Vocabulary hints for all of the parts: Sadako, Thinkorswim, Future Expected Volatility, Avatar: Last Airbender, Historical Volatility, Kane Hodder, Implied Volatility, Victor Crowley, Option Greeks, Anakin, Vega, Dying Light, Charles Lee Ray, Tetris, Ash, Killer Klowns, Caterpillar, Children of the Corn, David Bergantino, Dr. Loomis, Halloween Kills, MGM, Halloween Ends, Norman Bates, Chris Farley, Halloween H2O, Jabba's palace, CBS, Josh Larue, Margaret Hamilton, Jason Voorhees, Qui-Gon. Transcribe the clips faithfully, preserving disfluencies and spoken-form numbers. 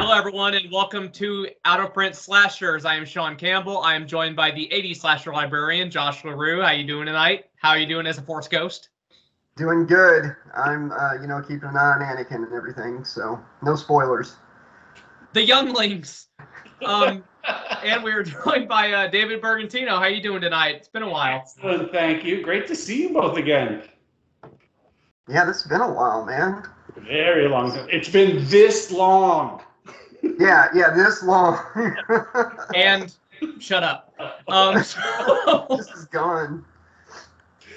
Hello, everyone, and welcome to Out of Print Slashers. I am Sean Campbell. I am joined by the eighties slasher librarian, Josh Larue. How you doing tonight? How are you doing as a Force Ghost? Doing good. I'm, uh, you know, keeping an eye on Anakin and everything, so no spoilers. The younglings. Um, and we are joined by uh, David Bergantino. How are you doing tonight? It's been a while. Excellent, thank you. Great to see you both again. Yeah, this has been a while, man. Very long. It's been this long. Yeah, yeah, this long. And shut up. Um, so, this is gone.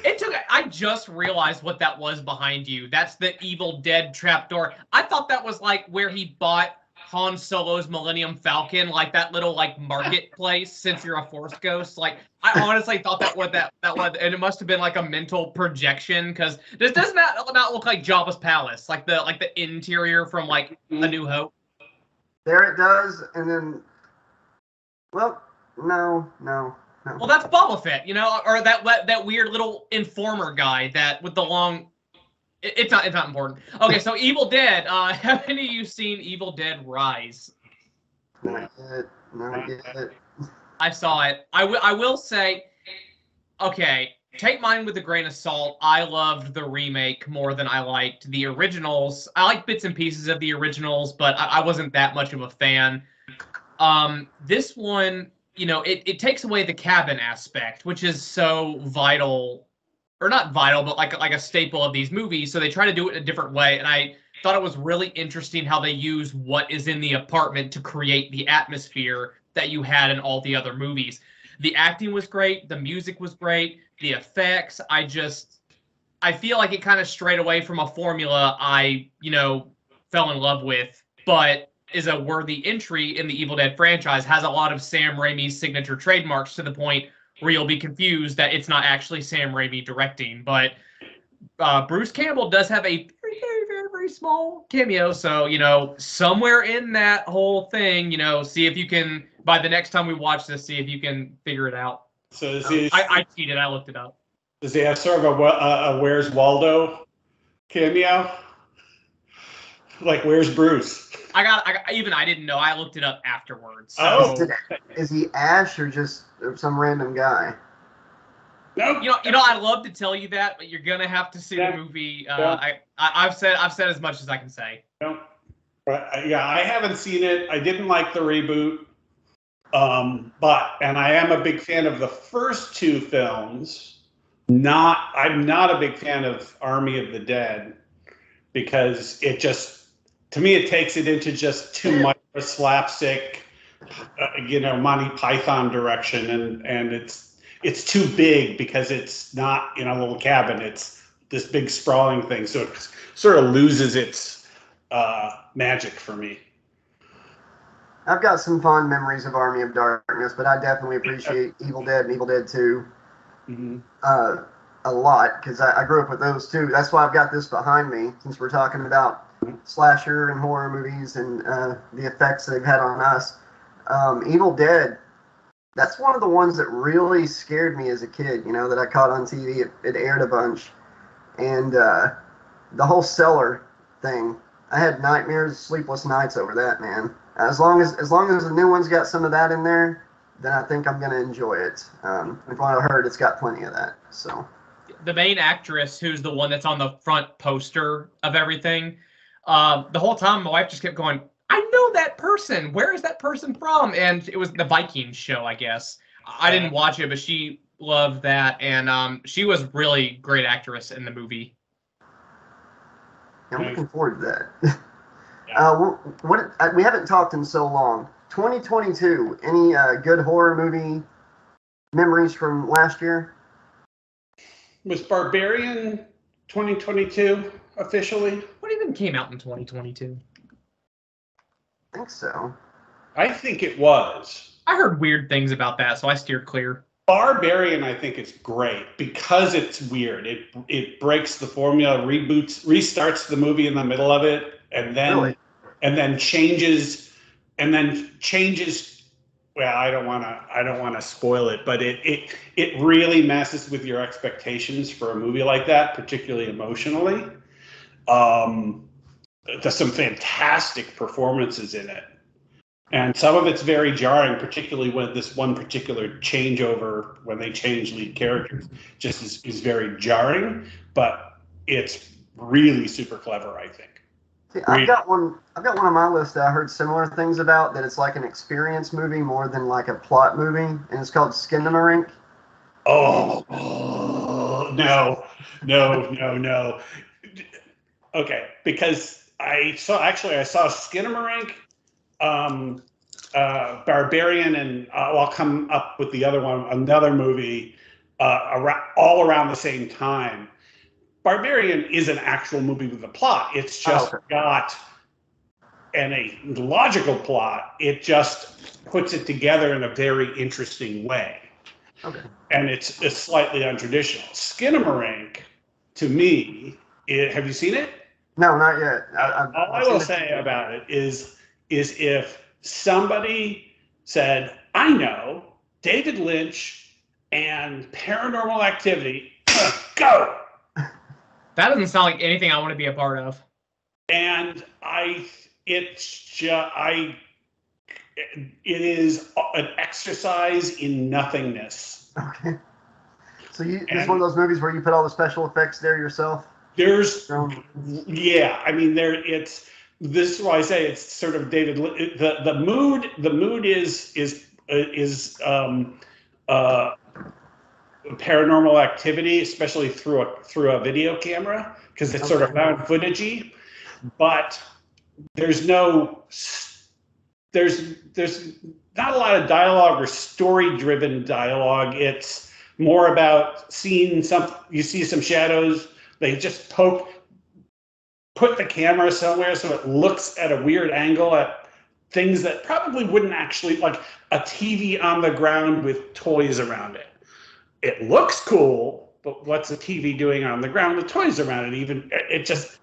It took. I just realized what that was behind you. That's the Evil Dead trapdoor. I thought that was like where he bought Han Solo's Millennium Falcon, like that little like marketplace. Since you're a Force Ghost, like I honestly thought that what that that was, and it must have been like a mental projection because this does not not look like Jabba's palace, like the like the interior from like A New Hope. There it does, and then, well, no, no, no. Well, that's Boba Fett, you know, or that that weird little informer guy that with the long. It, it's not. It's not important. Okay, so Evil Dead. Uh, have any of you seen Evil Dead Rise? Not yet. Not yet. I saw it. I will. I will say. Okay, take mine with a grain of salt. I loved the remake more than I liked the originals. I like bits and pieces of the originals, but I, I wasn't that much of a fan. Um, this one, you know, it, it takes away the cabin aspect, which is so vital, or not vital, but like, like a staple of these movies. So they try to do it in a different way. And I thought it was really interesting how they use what is in the apartment to create the atmosphere that you had in all the other movies. The acting was great. The music was great. The effects, I just, I feel like it kind of strayed away from a formula I, you know, fell in love with, but is a worthy entry in the Evil Dead franchise, has a lot of Sam Raimi's signature trademarks to the point where you'll be confused that it's not actually Sam Raimi directing, but uh, Bruce Campbell does have a very, very, very, very small cameo, so, you know, somewhere in that whole thing, you know, see if you can, by the next time we watch this, see if you can figure it out. So is he, I, I cheated. I looked it up. Does he have sort of a, a, a Where's Waldo cameo? Like, where's Bruce? I got, I got. Even I didn't know. I looked it up afterwards. So. Oh. Is, it, is he Ash or just some random guy? No. Nope. You know. You know. I'd love to tell you that, but you're gonna have to see yeah. the movie. Uh, yeah. I, I. I've said. I've said as much as I can say. No. But yeah, I haven't seen it. I didn't like the reboot. Um, but, and I am a big fan of the first two films, not, I'm not a big fan of Army of the Dead because it just, to me, it takes it into just too much of a slapstick, uh, you know, Monty Python direction. And, and it's, it's too big because it's not in a little cabin. It's this big sprawling thing. So it sort of loses its, uh, magic for me. I've got some fond memories of Army of Darkness, but I definitely appreciate Evil Dead and Evil Dead two mm-hmm. uh, a lot because I, I grew up with those two. That's why I've got this behind me, since we're talking about slasher and horror movies and uh, the effects they've had on us. Um, Evil Dead, that's one of the ones that really scared me as a kid, you know, that I caught on T V. It, it aired a bunch. And uh, the whole cellar thing, I had nightmares, sleepless nights over that, man. As long as as long as the new one's got some of that in there, then I think I'm gonna enjoy it. Um, from what I heard, it's got plenty of that. So, the main actress, who's the one that's on the front poster of everything, uh, the whole time my wife just kept going, "I know that person. Where is that person from?" And it was the Vikings show, I guess. I didn't watch it, but she loved that, and um, she was really great actress in the movie. I'm looking forward to that. Uh, what we haven't talked in so long. twenty twenty-two. Any uh, good horror movie memories from last year? Was Barbarian twenty twenty-two officially? What even came out in twenty twenty-two? I think so. I think it was. I heard weird things about that, so I steered clear. Barbarian, I think, is great because it's weird. It it breaks the formula, reboots, restarts the movie in the middle of it. And then, really? and then changes, and then changes. Well, I don't want to. I don't want to spoil it, but it it it really messes with your expectations for a movie like that, particularly emotionally. Um, there's some fantastic performances in it. And some of it's very jarring, particularly when this one particular changeover, when they change lead characters, just is, is very jarring. But it's really super clever, I think. See, I've really. got one. I've got one on my list that I heard similar things about. That it's like an experience movie more than like a plot movie, and it's called Skinamarink. Oh, oh no, no, no, no. Okay, because I saw actually I saw Skinamarink. Um, uh, Barbarian, and uh, I'll come up with the other one, another movie, uh, around, all around the same time. Barbarian is an actual movie with a plot. It's just oh, okay. got an, a logical plot. It just puts it together in a very interesting way. Okay. And it's, it's slightly untraditional. Skinamarink, to me, it, have you seen it? No, not yet. I, I've, all I've I will say it. about it is... is if somebody said, I know, David Lynch and Paranormal Activity, go! That doesn't sound like anything I want to be a part of. And I, it's just, I, it is an exercise in nothingness. Okay. So you, it's one of those movies where you put all the special effects there yourself? There's, um, yeah, I mean, there, it's, this is why I say it's sort of David. The the mood the mood is is is um, uh, Paranormal Activity, especially through a through a video camera, because it's sort of found footagey. But there's no there's there's not a lot of dialogue or story driven dialogue. It's more about seeing some. You see some shadows. They just poke. Put the camera somewhere so it looks at a weird angle at things that probably wouldn't actually, like a T V on the ground with toys around it. It looks cool, but what's a T V doing on the ground with toys around it? Even it just,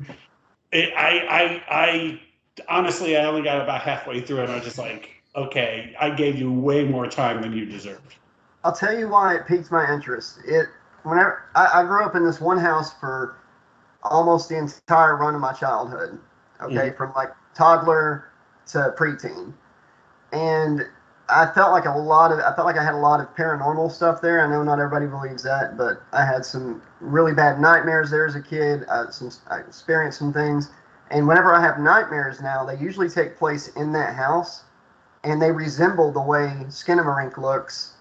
it, I, I, I honestly, I only got about halfway through and I was just like, okay, I gave you way more time than you deserved. I'll tell you why it piqued my interest. It whenever I, I grew up in this one house for almost the entire run of my childhood, okay, mm. from like toddler to preteen, and I felt like a lot of I felt like I had a lot of paranormal stuff there. I know not everybody believes that, but I had some really bad nightmares there as a kid. I, some, I experienced some things, and whenever I have nightmares now, they usually take place in that house, and they resemble the way Skinamarink looks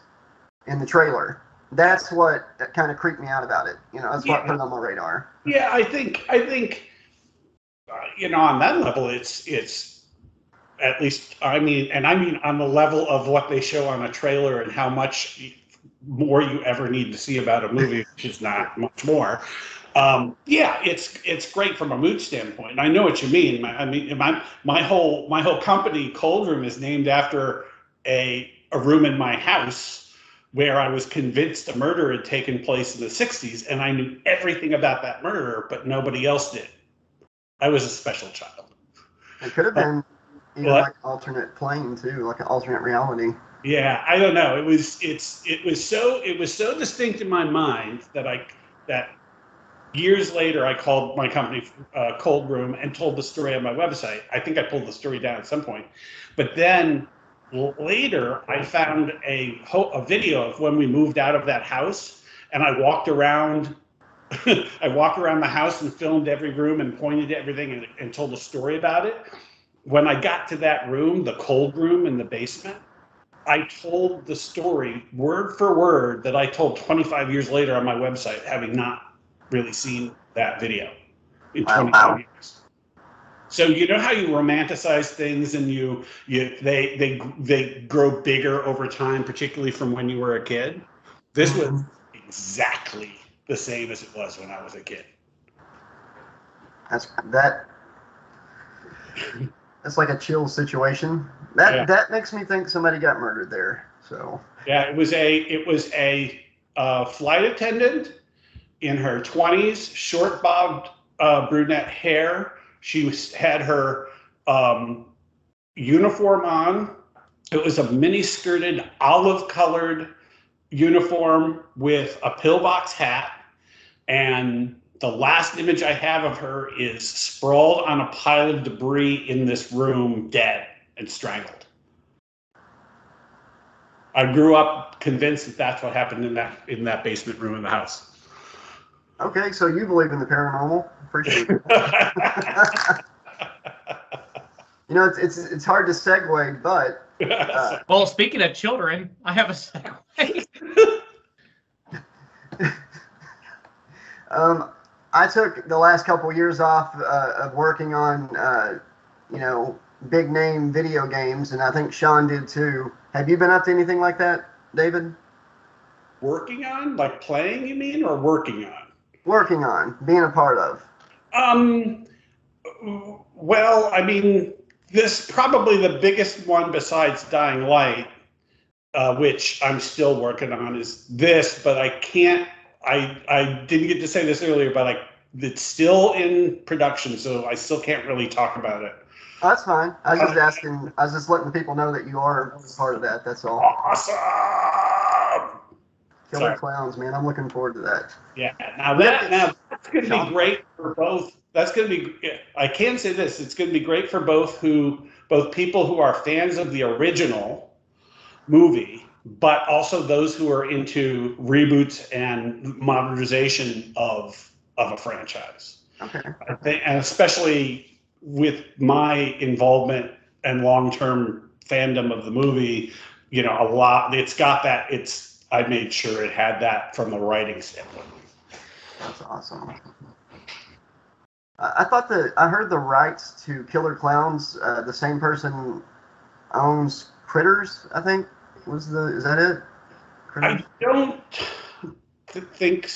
in the trailer. That's what that kind of creeped me out about it. You know, that's yeah. what put it on my radar. Yeah, I think, I think, uh, you know, on that level, it's, it's at least, I mean, and I mean on the level of what they show on a trailer and how much more you ever need to see about a movie, which is not much more. Um, yeah, it's, it's great from a mood standpoint. And I know what you mean. My, I mean, my, my whole, my whole company, Cold Room, is named after a, a room in my house where I was convinced a murder had taken place in the sixties, and I knew everything about that murderer, but nobody else did. I was a special child. It could have been uh, even like an alternate plane too, like an alternate reality. Yeah, I don't know. It was it's it was so it was so distinct in my mind that I that years later I called my company uh, Cold Room and told the story on my website. I think I pulled the story down at some point, but then. Later, I found a, a video of when we moved out of that house, and I walked around. I walked around the house and filmed every room and pointed to everything and, and told a story about it. When I got to that room, the cold room in the basement, I told the story word for word that I told twenty-five years later on my website, having not really seen that video in twenty-five years. So you know how you romanticize things, and you you they they they grow bigger over time, particularly from when you were a kid. This was exactly the same as it was when I was a kid. That's that. That's like a chill situation. That yeah. that makes me think somebody got murdered there. So yeah, it was a it was a uh, flight attendant in her twenties, short bobbed uh, brunette hair. She had her um, uniform on. It was a mini-skirted, olive-colored uniform with a pillbox hat and The last image I have of her is sprawled on a pile of debris in this room, dead and strangled. I grew up convinced that that's what happened in that in that basement room in the house. Okay, so you believe in the paranormal? Appreciate it. You know, it's it's it's hard to segue, but uh, well, speaking of children, I have a segue. um, I took the last couple years off uh, of working on, uh, you know, big name video games, and I think Sean did too. Have you been up to anything like that, David? Working on, like playing, you mean, or working on? Working on, being a part of. Um, well, I mean. This probably the biggest one besides Dying Light, uh, which I'm still working on, is this. But I can't. I I didn't get to say this earlier, but I it's still in production, so I still can't really talk about it. Oh, that's fine. I was just asking. I was just letting people know that you are part of that. That's all. Awesome. Killer Klowns, man. I'm looking forward to that. Yeah. Now that now that's gonna be great for both. That's going to be, I can say this, it's going to be great for both who, both people who are fans of the original movie, but also those who are into reboots and modernization of, of a franchise. Okay. I think, and especially with my involvement and long-term fandom of the movie, you know, a lot, it's got that, it's, I made sure it had that from the writing standpoint. That's awesome. I thought that I heard the rights to Killer Klowns. Uh, the same person owns Critters. I think was the is that it? Critters? I don't think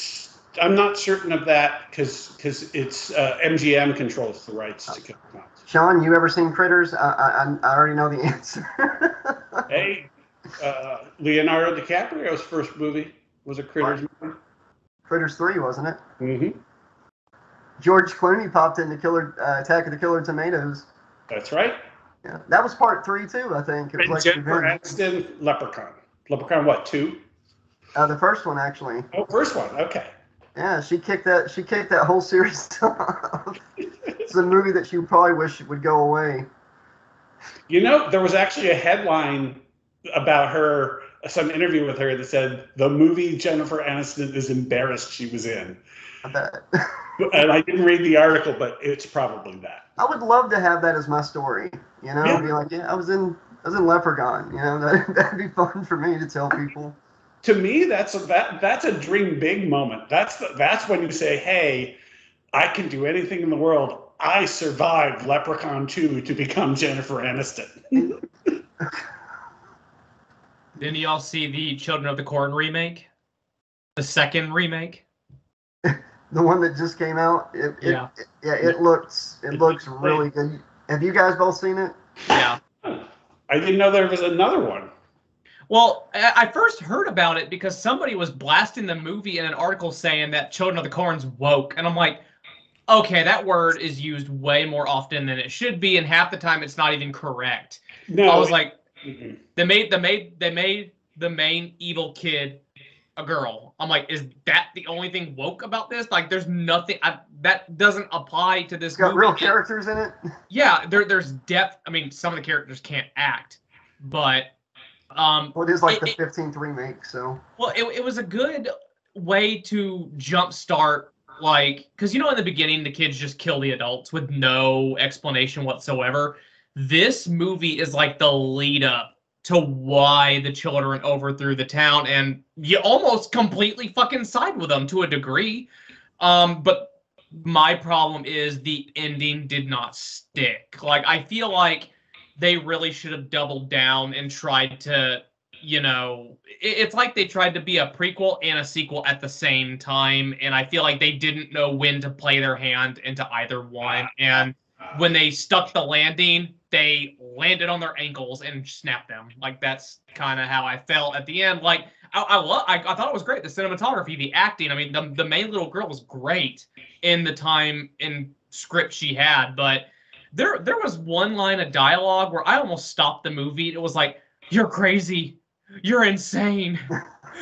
I'm not certain of that because because it's uh, M G M controls the rights to Killer Klowns. Sean, you ever seen Critters? I I, I already know the answer. Hey, uh, Leonardo DiCaprio's first movie was a Critters movie. Critters three, wasn't it? Mm-hmm. George Clooney popped in the Killer uh, Attack of the Killer Tomatoes. That's right. Yeah, that was part three too, I think. It was like Jennifer Aniston, Leprechaun. Leprechaun, what two? Uh, the first one actually. Oh, first one. Okay. Yeah, she kicked that. She kicked that whole series off. It's a movie that she probably wished would go away. You know, there was actually a headline about her, some interview with her that said the movie Jennifer Aniston is embarrassed she was in. I bet. And I didn't read the article, but it's probably that. I would love to have that as my story, you know. Yeah. Be like, yeah, I was in, I was in Leprechaun, you know. That that'd be fun for me to tell people. To me, that's a that that's a dream big moment. That's the, that's when you say, hey, I can do anything in the world. I survived Leprechaun two to become Jennifer Aniston. Didn't y'all see the Children of the Corn remake? The second remake. The one that just came out, it, yeah, it, yeah, it looks it looks really good. Have you guys both seen it? Yeah, I didn't know there was another one. Well, I first heard about it because somebody was blasting the movie in an article saying that Children of the Corn's woke, and I'm like, okay, that word is used way more often than it should be, and half the time it's not even correct. No, I was it, like, mm-mm. they made they made they made the main evil kid a girl. I'm like, is that the only thing woke about this? Like, there's nothing I, that doesn't apply to this. It's got movie. Real characters in it. Yeah, there, there's depth. I mean, some of the characters can't act, but um, well, it is like it, the fifteenth remake. So well, it it was a good way to jumpstart, like, because you know in the beginning the kids just kill the adults with no explanation whatsoever. This movie is like the lead up to why the children overthrew the town, and you almost completely fucking side with them to a degree. Um, but my problem is the ending did not stick. Like, I feel like they really should have doubled down and tried to, you know, it, it's like they tried to be a prequel and a sequel at the same time, and I feel like they didn't know when to play their hand into either one, and when they stuck the landing, they landed on their ankles and snapped them. Like, that's kind of how I felt at the end. Like, I I, lo I I thought it was great. The cinematography, the acting. I mean, the, the main little girl was great in the time in script she had. But there there was one line of dialogue where I almost stopped the movie. It was like, "You're crazy. You're insane.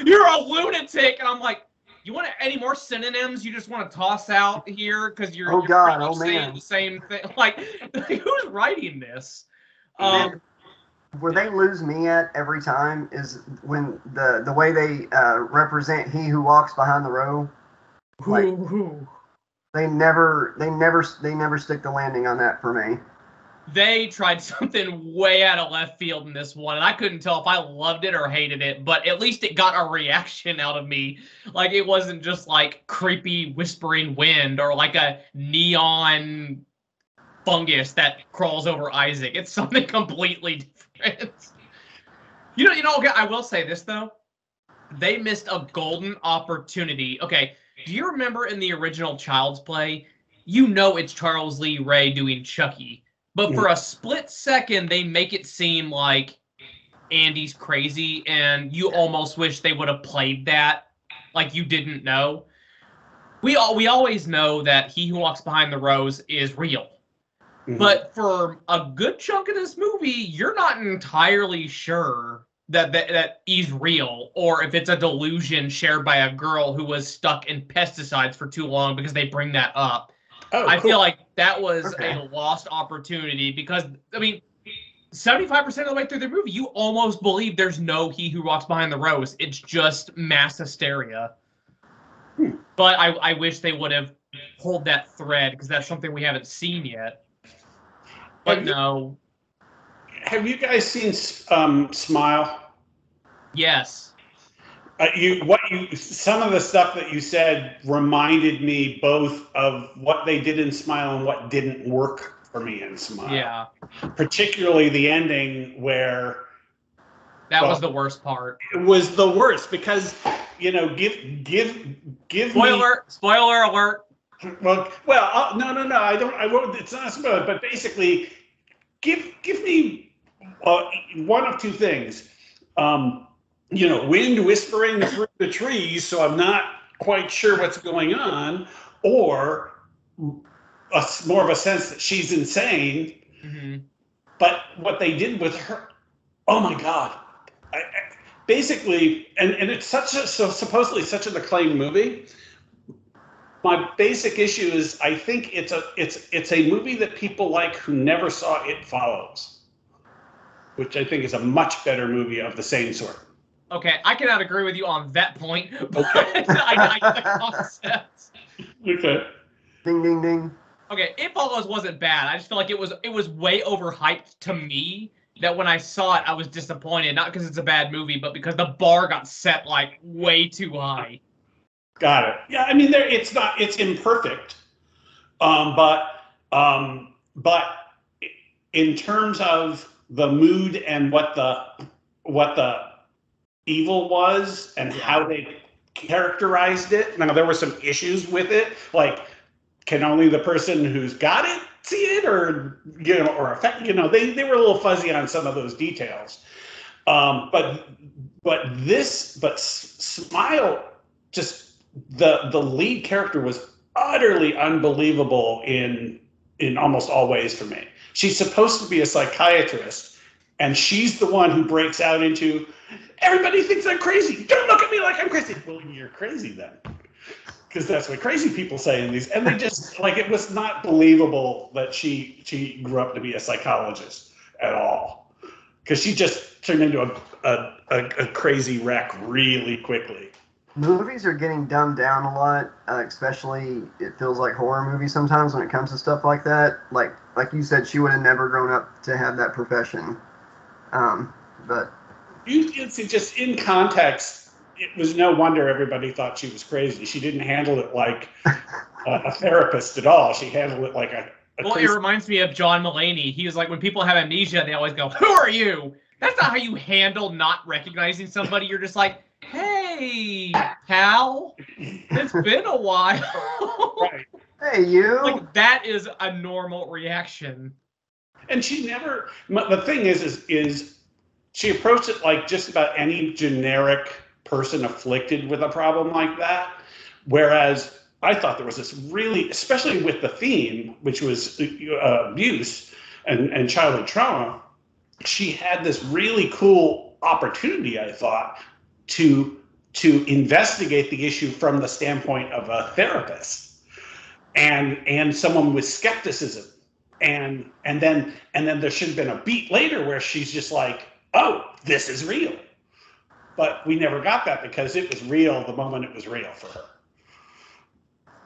You're a lunatic." And I'm like, You want any more synonyms you just want to toss out here because you're, oh, you're God, oh, saying man. the same thing? Like, like who's writing this? Um, Where they lose me at every time is when the, the way they uh, represent He Who Walks Behind the Row. Like, ooh. They never, they never, they never stick the landing on that for me. They tried something way out of left field in this one, and I couldn't tell if I loved it or hated it, but at least it got a reaction out of me. Like, it wasn't just, like, creepy whispering wind or, like, a neon fungus that crawls over Isaac. It's something completely different. You know, you know, okay, I will say this, though. They missed a golden opportunity. Okay, do you remember in the original Child's Play? You know it's Charles Lee Ray doing Chucky. But for a split second, they make it seem like Andy's crazy, and you almost wish they would have played that, like you didn't know. We all we always know that He Who Walks Behind the Rows is real. Mm-hmm. But for a good chunk of this movie, you're not entirely sure that, that, that he's real, or if it's a delusion shared by a girl who was stuck in pesticides for too long because they bring that up. Oh, I cool. feel like that was okay. a lost opportunity because, I mean, seventy-five percent of the way through the movie, you almost believe there's no He Who Walks Behind the Rows. It's just mass hysteria. Hmm. But I, I wish they would have pulled that thread because that's something we haven't seen yet. But have no. You, have you guys seen um, Smile? Yes. Uh, you what you some of the stuff that you said reminded me both of what they did in Smile and what didn't work for me in Smile. Yeah. Particularly the ending where that well, was the worst part. It was the worst because you know give give give spoiler me, spoiler alert. Well, well uh, no no no I don't I won't it's not a spoiler but basically give give me uh, one of two things. Um, you know, wind whispering through the trees, so I'm not quite sure what's going on, or a, more of a sense that she's insane. Mm-hmm. But what they did with her, oh my God. I, I, basically, and, and it's such a, so supposedly such an acclaimed movie. My basic issue is I think it's a, it's, it's a movie that people like who never saw It Follows, which I think is a much better movie of the same sort. Okay, I cannot agree with you on that point, but okay. I like the concept. Okay. Ding, ding, ding. Okay, It Follows wasn't bad. I just feel like it was it was way overhyped to me that when I saw it, I was disappointed. Not because it's a bad movie, but because the bar got set like way too high. Got it. Yeah, I mean, there it's not it's imperfect, um, but um, but in terms of the mood and what the what the evil was and how they characterized it. Now, there were some issues with it, like can only the person who's got it see it, or you know, or affect, you know, they they were a little fuzzy on some of those details. Um, but but this, but Smile, just the the lead character was utterly unbelievable in in almost all ways for me. She's supposed to be a psychiatrist, and she's the one who breaks out into. Everybody thinks I'm crazy. Don't look at me like I'm crazy. Well, you're crazy then, because that's what crazy people say in these. And they just like it was not believable that she she grew up to be a psychologist at all, because she just turned into a a, a a crazy wreck really quickly. Movies are getting dumbed down a lot, uh, especially it feels like horror movies sometimes when it comes to stuff like that. Like like you said, she would have never grown up to have that profession, um, but. You can see just in context, it was no wonder everybody thought she was crazy. She didn't handle it like a, a therapist at all. She handled it like a, a Well, crazy. It reminds me of John Mulaney. He was like, when people have amnesia, they always go, who are you? That's not how you handle not recognizing somebody. You're just like, hey, pal, it's been a while. Right. Hey, you. Like, that is a normal reaction. And she never, the thing is, is, is, she approached it like just about any generic person afflicted with a problem like that. Whereas I thought there was this really, especially with the theme, which was uh, abuse and, and childhood trauma, she had this really cool opportunity, I thought, to to investigate the issue from the standpoint of a therapist and and someone with skepticism. And and then and then there should have been a beat later where she's just like, oh, this is real. But we never got that because it was real the moment it was real for her,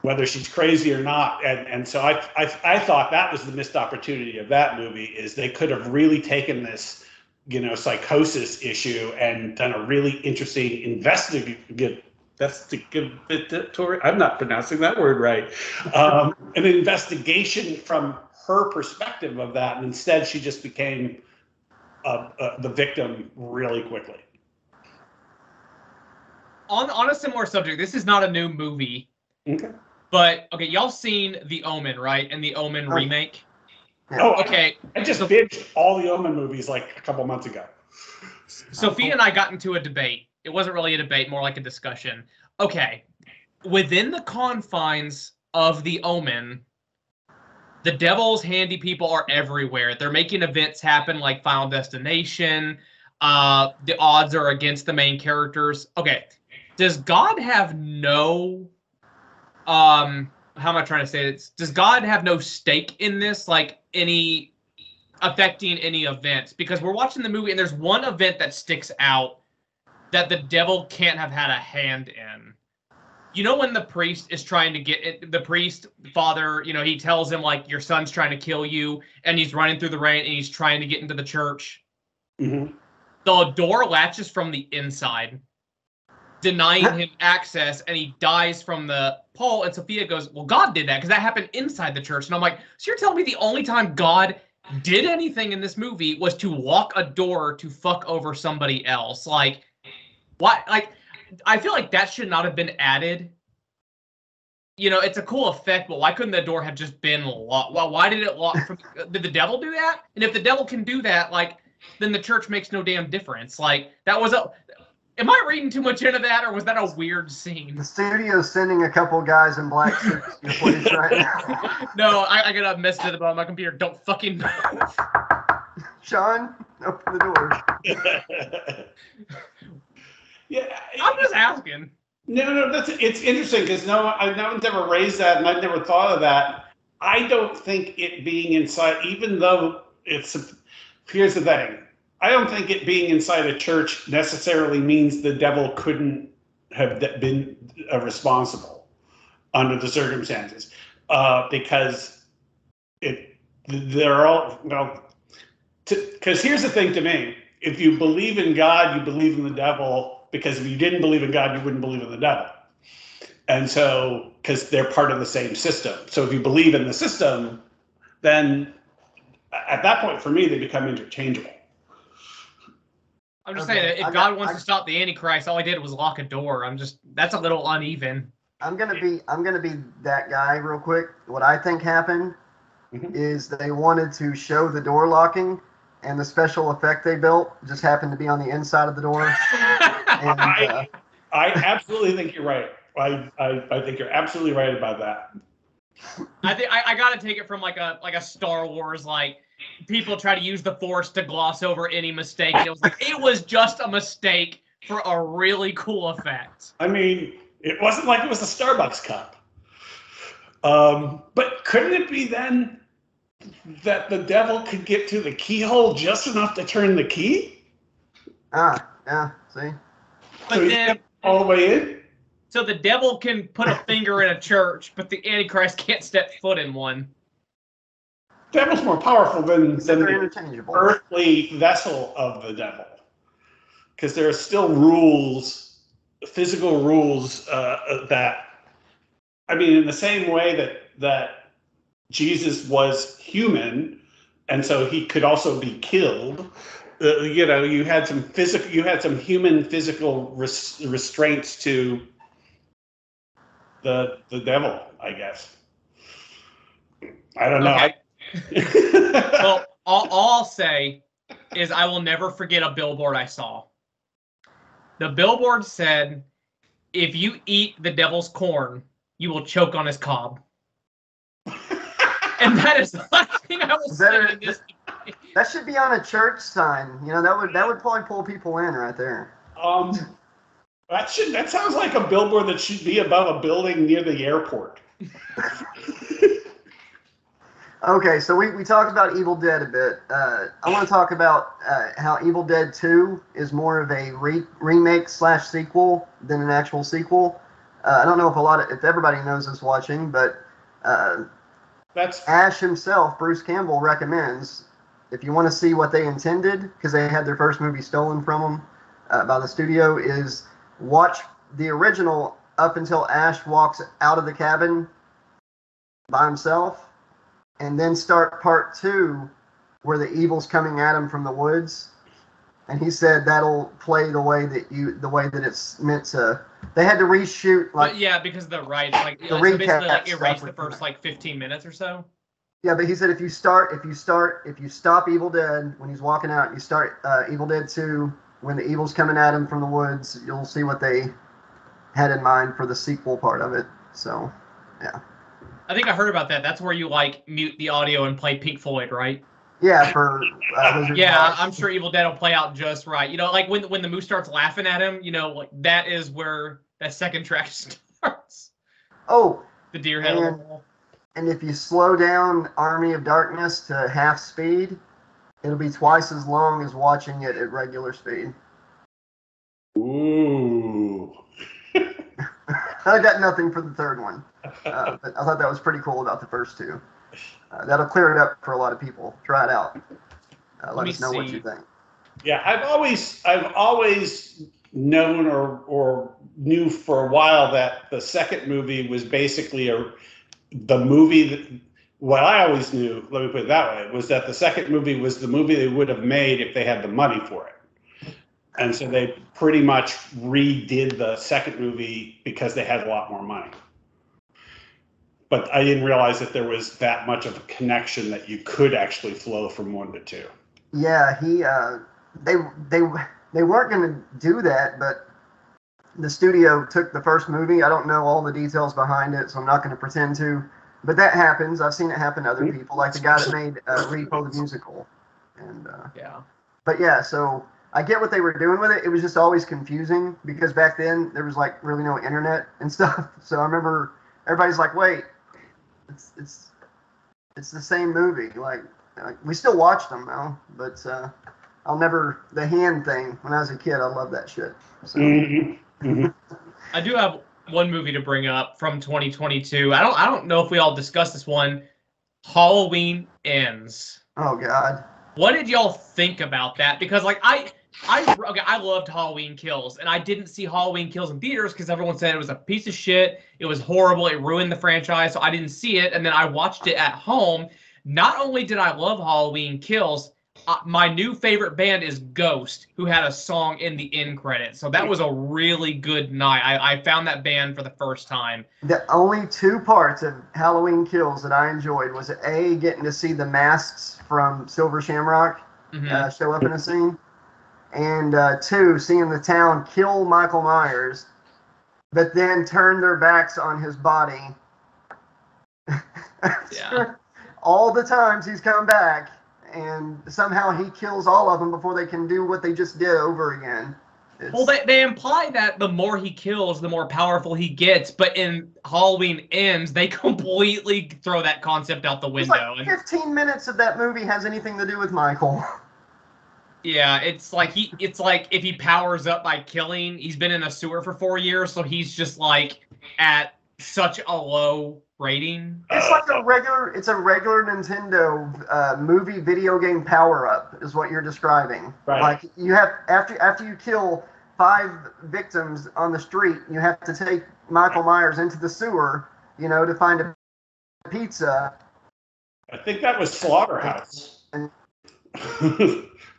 whether she's crazy or not. And and so I, I I thought that was the missed opportunity of that movie, is they could have really taken this, you know, psychosis issue and done a really interesting investigative, that's to give it to, I'm not pronouncing that word right, um, an investigation from her perspective of that. And instead she just became uh, uh, the victim really quickly. On, on a similar subject, this is not a new movie. Okay. But, okay, y'all seen The Omen, right? And The Omen oh. remake? Oh, okay. I, I just so, binged all The Omen movies like a couple months ago. Sophia and I got into a debate. It wasn't really a debate, more like a discussion. Okay, within the confines of The Omen, the devil's handy people are everywhere. They're making events happen like Final Destination. Uh, the odds are against the main characters. Okay, does God have no... Um, how am I trying to say this? Does God have no stake in this, like any affecting any events? Because we're watching the movie and there's one event that sticks out that the devil can't have had a hand in. You know, when the priest is trying to get it, the priest father, you know, he tells him like, your son's trying to kill you, and he's running through the rain and he's trying to get into the church. Mm-hmm. The door latches from the inside, denying him access, and he dies from the pole. And Sophia goes, well, God did that because that happened inside the church. And I'm like, so you're telling me the only time God did anything in this movie was to walk a door to fuck over somebody else? Like, what? Like, I feel like that should not have been added. You know, it's a cool effect, but why couldn't the door have just been locked? Well, why did it lock? From, did the devil do that? And if the devil can do that, like, then the church makes no damn difference. Like, that was a... Am I reading too much into that, or was that a weird scene? The studio's sending a couple guys in black suits to footage right now. No, I, I got a message at the bottom of my computer. Don't fucking move. Sean, open the door. Yeah, it, I'm just asking. No, no, that's it's interesting because no, I, no one's ever raised that, and I've never thought of that. I don't think it being inside, even though it's. Here's the thing. I don't think it being inside a church necessarily means the devil couldn't have been uh, responsible under the circumstances, uh, because it they're all well. Because here's the thing to me: if you believe in God, you believe in the devil. Because if you didn't believe in God, you wouldn't believe in the devil. And so, because they're part of the same system. So if you believe in the system, then at that point, for me, they become interchangeable. I'm just okay. saying, if got, God wants I, to stop the Antichrist, all he did was lock a door. I'm just, that's a little uneven. I'm gonna be, I'm gonna be that guy real quick. What I think happened mm-hmm. is they wanted to show the door locking, and the special effect they built just happened to be on the inside of the door. and, I, uh, I absolutely think you're right. I, I, I think you're absolutely right about that. I think I, I gotta take it from like a like a Star Wars like. People try to use the force to gloss over any mistake. It was like, it was just a mistake for a really cool effect. I mean, it wasn't like it was a Starbucks cup. Um, but couldn't it be then that the devil could get to the keyhole just enough to turn the key? Ah, yeah, see? But so then, all the way in? So the devil can put a finger in a church, but the Antichrist can't step foot in one. Devil's more powerful than, than the earthly vessel of the devil, because there are still rules, physical rules uh, that, I mean, in the same way that that Jesus was human, and so he could also be killed. Uh, you know, you had some physical, you had some human physical res restraints to the the devil, I guess. I don't know. Okay. Well, all, all I'll say is I will never forget a billboard I saw. The billboard said, if you eat the devil's corn, you will choke on his cob. And that is the last thing I will say in this. That should be on a church sign. You know, that would that would probably pull people in right there. Um That should, that sounds like a billboard that should be above a building near the airport. Okay, so we, we talked about Evil Dead a bit. Uh, I want to talk about uh, how Evil Dead two is more of a re remake slash sequel than an actual sequel. Uh, I don't know if a lot of, if everybody knows this watching, but uh, that's Ash himself, Bruce Campbell, recommends if you want to see what they intended, because they had their first movie stolen from them uh, by the studio, is watch the original up until Ash walks out of the cabin by himself. And then start part two, where the evil's coming at him from the woods, and he said that'll play the way that you, the way that it's meant to. They had to reshoot, like but yeah, because the rights, like the so basically like erase the first like fifteen minutes or so. Yeah, but he said if you start, if you start, if you stop Evil Dead when he's walking out, you start uh, Evil Dead two when the evil's coming at him from the woods. You'll see what they had in mind for the sequel part of it. So, yeah. I think I heard about that. That's where you like mute the audio and play Pink Floyd, right? Yeah, for uh, yeah, I'm sure Evil Dead will play out just right. You know, like when when the moose starts laughing at him, you know, like that is where that second track starts. Oh, the deer head. And, and if you slow down Army of Darkness to half speed, it'll be twice as long as watching it at regular speed. Ooh. I got nothing for the third one. Uh, but I thought that was pretty cool about the first two. Uh, that'll clear it up for a lot of people. Try it out. Uh, let, let us know see. what you think. Yeah, I've always, I've always known or or knew for a while that the second movie was basically a the movie that. What I always knew, let me put it that way, was that the second movie was the movie they would have made if they had the money for it. And so they pretty much redid the second movie because they had a lot more money. But I didn't realize that there was that much of a connection that you could actually flow from one to two. Yeah, he uh, they they they weren't going to do that, but the studio took the first movie. I don't know all the details behind it, so I'm not going to pretend to. But that happens. I've seen it happen to other people, like the guy that made uh, Repo the Musical. And uh, yeah, but yeah, so I get what they were doing with it. It was just always confusing because back then there was like really no internet and stuff. So I remember everybody's like, wait. It's it's it's the same movie. Like, like we still watch them now, but uh, I'll never the hand thing. When I was a kid, I loved that shit. So. Mm-hmm. Mm-hmm. I do have one movie to bring up from twenty twenty-two. I don't I don't know if we all discussed this one. Halloween Ends. Oh God. What did y'all think about that? Because like I I okay I loved Halloween Kills, and I didn't see Halloween Kills in theaters because everyone said it was a piece of shit. It was horrible. It ruined the franchise, so I didn't see it. And then I watched it at home. Not only did I love Halloween Kills, uh, my new favorite band is Ghost, who had a song in the end credits. So that was a really good night. I, I found that band for the first time. The only two parts of Halloween Kills that I enjoyed was A, getting to see the masks from Silver Shamrock mm-hmm. uh, show up in a scene. And uh, two, seeing the town kill Michael Myers, but then turn their backs on his body. Yeah. All the times he's come back, and somehow he kills all of them before they can do what they just did over again. It's... Well, they, they imply that the more he kills, the more powerful he gets, but in Halloween Ends, they completely throw that concept out the window. It's like fifteen minutes of that movie has anything to do with Michael. Yeah, it's like he it's like if he powers up by killing, he's been in a sewer for four years, so he's just like at such a low rating. It's like a regular it's a regular Nintendo uh, movie video game power up is what you're describing. Right. Like you have after after you kill five victims on the street, you have to take Michael Myers into the sewer, you know, to find a pizza. I think that was Slaughterhouse. And,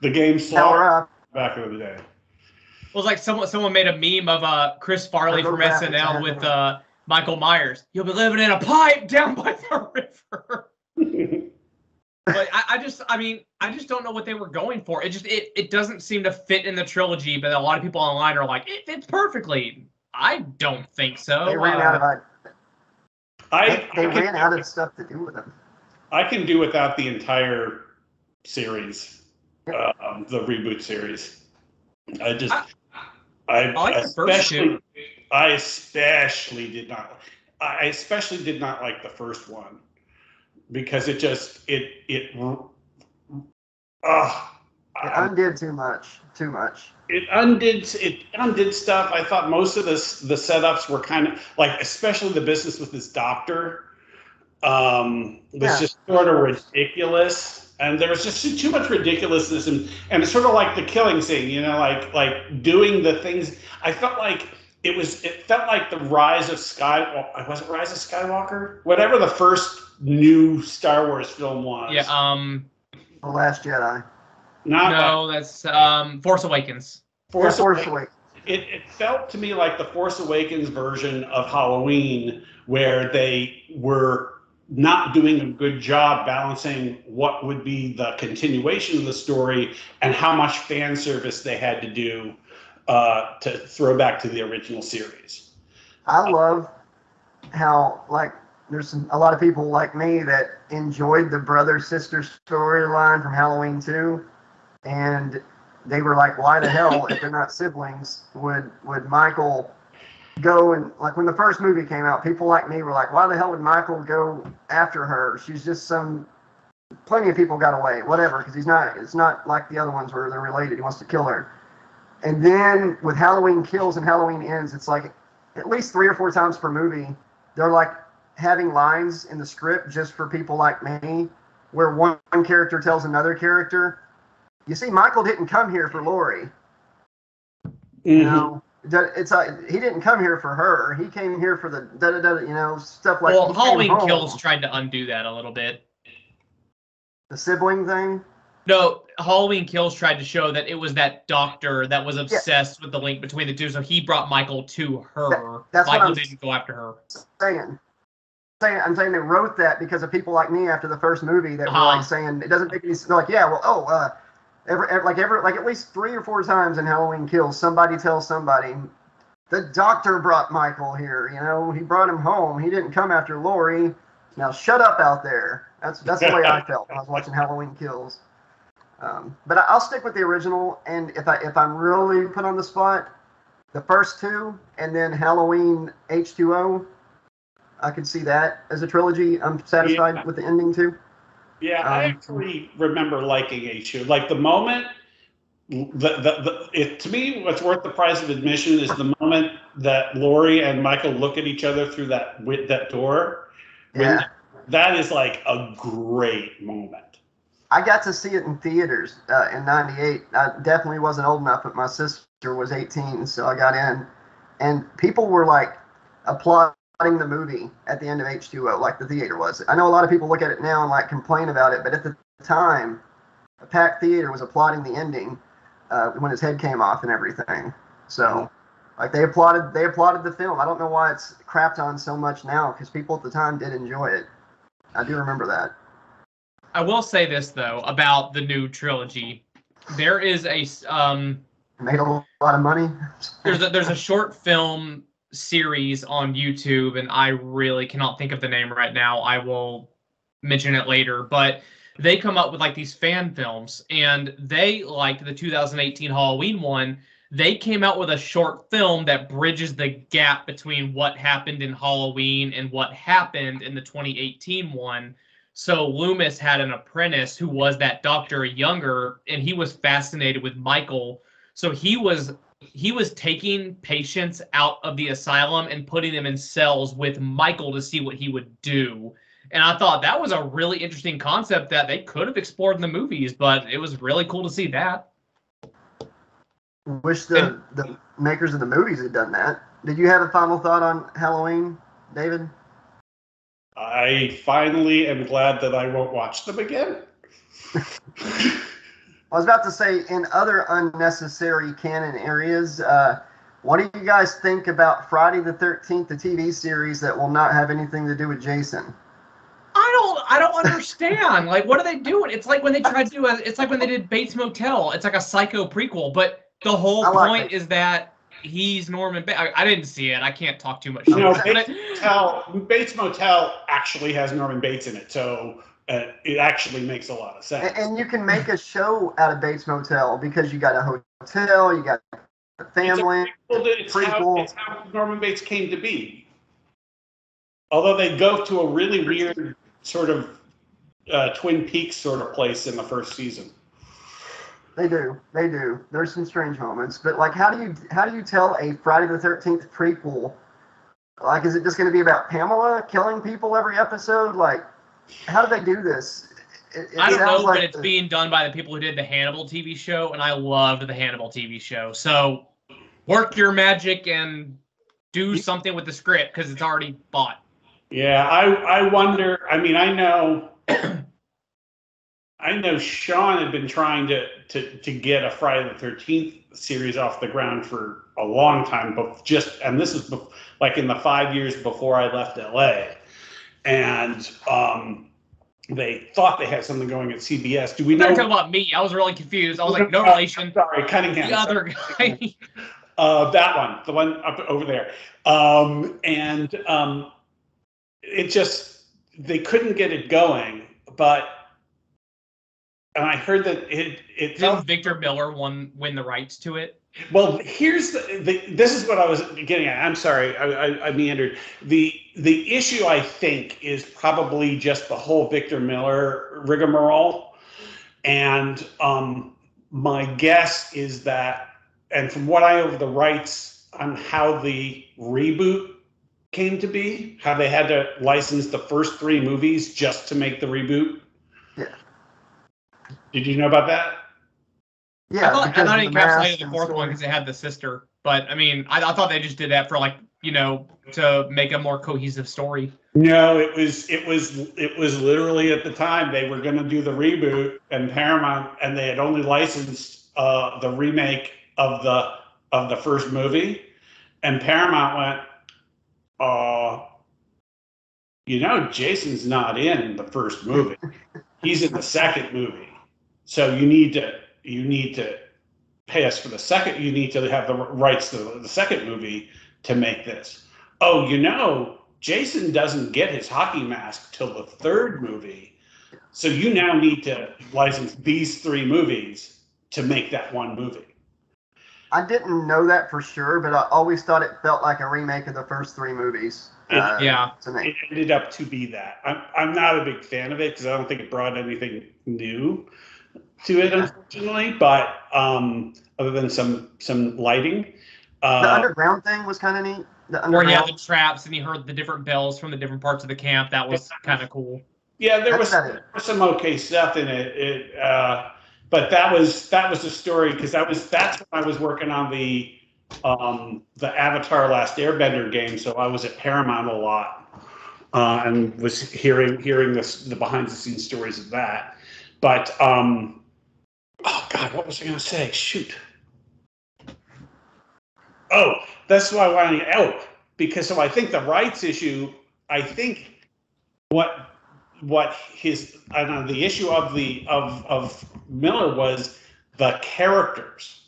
the game Slaughter back in the day. It was like someone someone made a meme of uh Chris Farley from S N L with uh Michael Myers. You'll be living in a pipe down by the river. But I, I just I mean I just don't know what they were going for. It just it it doesn't seem to fit in the trilogy. But a lot of people online are like it fits perfectly. I don't think so. They ran uh, out of I they, they I ran out of stuff to do with them. I can do without the entire series. Um, the reboot series. I just I, I, I like especially, I especially did not. I especially did not like the first one because it just it it. Uh, It undid too much, too much. It undid, it undid stuff. I thought most of this, the setups were kind of, like, especially the business with this doctor, um, was yeah. just sort of ridiculous. And there was just too much ridiculousness. And, and it's sort of like the killing scene, you know, like like doing the things. I felt like it was, it felt like the rise of Skywalker, was it Rise of Skywalker? Whatever the first new Star Wars film was. Yeah, um... The Last Jedi. Not no, like, that's um, Force Awakens. Force, Force Awakens. It, it felt to me like the Force Awakens version of Halloween, where they were not doing a good job balancing what would be the continuation of the story and how much fan service they had to do uh, to throw back to the original series. I love how, like, there's a lot of people like me that enjoyed the brother-sister storyline from Halloween two. And they were like, why the hell, if they're not siblings, would would Michael go and, like, when the first movie came out, people like me were like, why the hell would Michael go after her? She's just some, plenty of people got away, whatever, because he's not, it's not like the other ones where they're related, he wants to kill her. And then with Halloween Kills and Halloween Ends, it's like at least three or four times per movie, they're like having lines in the script just for people like me, where one, one character tells another character, you see, Michael didn't come here for Laurie. Mm-hmm. You know, it's like he didn't come here for her. He came here for the da da da. You know, stuff like. Well, Halloween Kills tried to undo that a little bit. The sibling thing. No, Halloween Kills tried to show that it was that doctor that was obsessed yeah. with the link between the two, so he brought Michael to her. That, that's Michael what I'm didn't go after her. Saying. I'm saying they wrote that because of people like me after the first movie that uh-huh. were like saying it doesn't make any sense. They're like, yeah, well, oh. uh, Every, every, like every, like at least three or four times in Halloween Kills, somebody tells somebody, the doctor brought Michael here. You know, he brought him home. He didn't come after Laurie. Now shut up out there. That's that's the way I felt when I was watching Halloween Kills. Um, but I, I'll stick with the original. And if I if I'm really put on the spot, the first two, and then Halloween H two O, I could see that as a trilogy. I'm satisfied yeah. with the ending too. Yeah, um, I actually remember liking H two O. Like the moment, the, the, the, it, to me, what's worth the price of admission is the moment that Laurie and Michael look at each other through that with that door. Yeah. That, that is like a great moment. I got to see it in theaters uh, in ninety-eight. I definitely wasn't old enough, but my sister was eighteen, so I got in. And people were like applauding the movie at the end of H two O, like the theater was. I know a lot of people look at it now and like complain about it, but at the time, a packed theater was applauding the ending uh, when his head came off and everything. So, like they applauded, they applauded the film. I don't know why it's crapped on so much now because people at the time did enjoy it. I do remember that. I will say this though about the new trilogy, there is a um made a lot of money. there's a, there's a short film series on YouTube, and I really cannot think of the name right now. I will mention it later, but they come up with like these fan films, and they liked the two thousand eighteen Halloween one. They came out with a short film that bridges the gap between what happened in Halloween and what happened in the twenty eighteen one. So Loomis had an apprentice who was that doctor younger, and he was fascinated with Michael. So he was He was taking patients out of the asylum and putting them in cells with Michael to see what he would do. And I thought that was a really interesting concept that they could have explored in the movies, but it was really cool to see that. Wish the, and, the makers of the movies had done that. Did you have a final thought on Halloween, David? I finally am glad that I won't watch them again. I was about to say, in other unnecessary canon areas, uh, what do you guys think about Friday the thirteenth, the T V series that will not have anything to do with Jason? I don't, I don't understand. Like, what are they doing? It's like when they tried to do, a, it's like when they did Bates Motel. It's like a psycho prequel, but the whole like point it. is that he's Norman Bates. I, I didn't see it. I can't talk too much. You know, Bates Motel, Bates Motel actually has Norman Bates in it, so. Uh, it actually makes a lot of sense. And, and you can make a show out of Bates Motel because you got a hotel, you got The family. It's, a, it's, how, it's how Norman Bates came to be. Although they go to a really weird sort of uh, Twin Peaks sort of place in the first season. They do. They do. There's some strange moments, but like, how do you how do you tell a Friday the thirteenth prequel? Like, is it just going to be about Pamela killing people every episode? Like, how do they do this? It, it I don't know, like but it's the, being done by the people who did the Hannibal T V show, and I loved the Hannibal T V show. So work your magic and do something with the script because it's already bought. Yeah, I I wonder. I mean, I know. I know Sean had been trying to, to, to get a Friday the thirteenth series off the ground for a long time, but just, and this is bef- like in the five years before I left L A. And um, they thought they had something going at C B S. Do we know? You're talking about me. I was really confused. I was like, no uh, relation. Sorry, Cunningham. The other guy. uh, that one, the one up over there. Um, and um, it just, they couldn't get it going, but. And I heard that it it did Victor Miller won win the rights to it. Well, here's the, the this is what I was getting at. I'm sorry, I, I, I meandered. The the issue I think is probably just the whole Victor Miller rigmarole, and um, my guess is that, and from what I have the rights on how the reboot came to be, how they had to license the first three movies just to make the reboot. Yeah. Did you know about that? Yeah, I thought, I thought it encapsulated the fourth one because it had the sister. But I mean, I, I thought they just did that for like, you know, to make a more cohesive story. No, it was it was it was literally at the time they were going to do the reboot and Paramount, and they had only licensed uh, the remake of the of the first movie, and Paramount went, uh, you know, Jason's not in the first movie. He's in the second movie, so you need to you need to pay us for the second. You need to have the rights to the second movie to make this. Oh, you know, Jason doesn't get his hockey mask till the third movie, so you now need to license these three movies to make that one movie. I didn't know that for sure, but I always thought it felt like a remake of the first three movies. It, uh, yeah, it ended up to be that. I'm I'm not a big fan of it because I don't think it brought anything new to it, unfortunately. But um, other than some some lighting, uh, the underground thing was kind of neat. The underground, where he had the traps and he heard the different bells from the different parts of the camp. That was kind of cool. Yeah, there was, there was some okay stuff in it. It uh, but that was that was the story because that was that's when I was working on the. Um, the Avatar Last Airbender game, so I was at Paramount a lot uh, and was hearing hearing this, the behind-the-scenes stories of that. But, um, oh, God, what was I going to say? Shoot. Oh, that's why I wanted to, oh, because so I think the rights issue, I think what what his, I don't know, the issue of the of of Miller was the characters.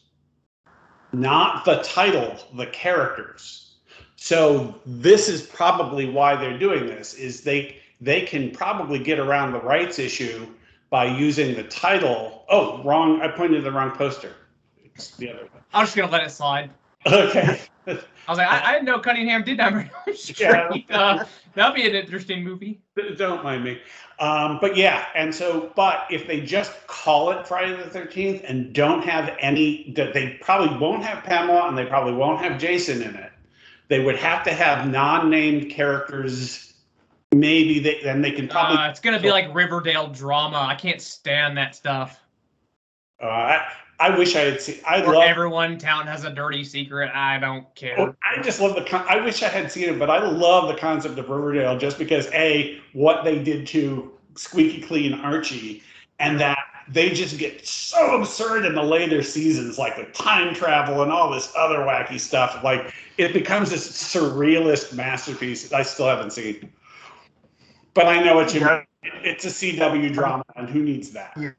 Not the title, the characters. So this is probably why they're doing this, is they they can probably get around the rights issue by using the title. Oh, wrong. I pointed to the wrong poster. It's the other one. I'm just going to let it slide. Okay. I was like, I, I didn't know Cunningham did that. Yeah. Uh, that would be an interesting movie. Don't mind me. Um, but yeah, and so, but if they just call it Friday the thirteenth and don't have any, they probably won't have Pamela and they probably won't have Jason in it. They would have to have non-named characters. Maybe they, then they can probably. Uh, it's going to be like Riverdale drama. I can't stand that stuff. Uh, I, I wish I had seen. I love everyone. Town has a dirty secret. I don't care. Oh, I just love the. Con- I wish I had seen it, but I love the concept of Riverdale just because a what they did to Squeaky Clean Archie, and that they just get so absurd in the later seasons, like with time travel and all this other wacky stuff. Like it becomes this surrealist masterpiece that I still haven't seen. But I know what you mean. It's a C W drama, and who needs that? Yeah.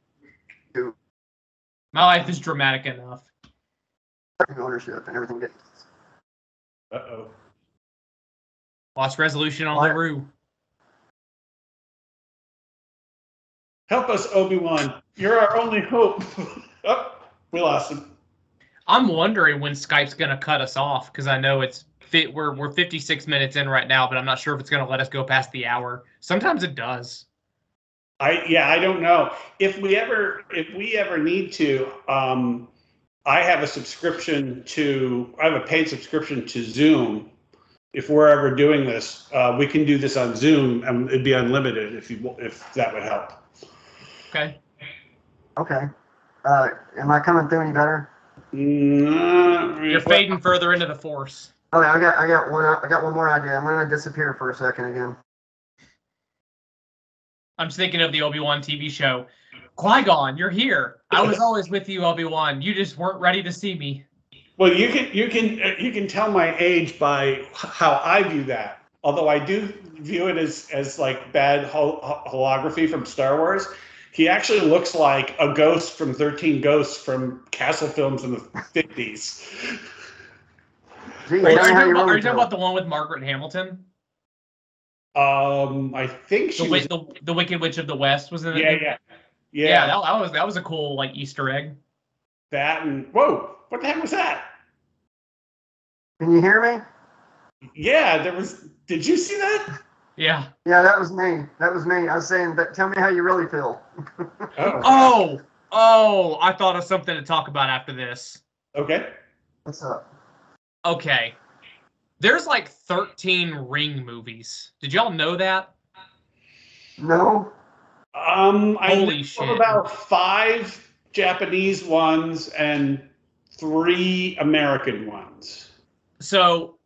My life is dramatic enough. Ownership and everything. Uh-oh. Lost resolution on Larue. Help us, Obi-Wan. You're our only hope. Oh, we lost him. I'm wondering when Skype's going to cut us off, because I know it's fit. We're we're fifty-six minutes in right now, but I'm not sure if it's going to let us go past the hour. Sometimes it does. I yeah, I don't know if we ever if we ever need to. Um, I have a subscription to I have a paid subscription to Zoom. If we're ever doing this, uh, we can do this on Zoom, and it'd be unlimited if you if that would help. Okay. Okay. Uh, am I coming through any better? Not really. You're fading further into the force. Okay, I got I got one I got one more idea. I'm gonna disappear for a second again. I'm just thinking of the Obi-Wan T V show. Qui-Gon, you're here. I was always with you, Obi-Wan. You just weren't ready to see me. Well, you can you can you can tell my age by how I view that. Although I do view it as as like bad hol holography from Star Wars. He actually looks like a ghost from thirteen Ghosts from Castle films in the fifties. Well, are you talking about, you about the one with Margaret Hamilton? Um, I think she the, was the, the Wicked Witch of the West was in it. Yeah, yeah, yeah, yeah. Yeah, that, that was that was a cool like Easter egg. That and whoa. What the heck was that? Can you hear me? Yeah, there was. Did you see that? Yeah. Yeah, that was me. That was me. I was saying, but tell me how you really feel. Oh. oh, oh! I thought of something to talk about after this. Okay. What's up? Okay. There's like thirteen Ring movies. Did y'all know that? No. Um, I Holy shit. About five Japanese ones and three American ones. So,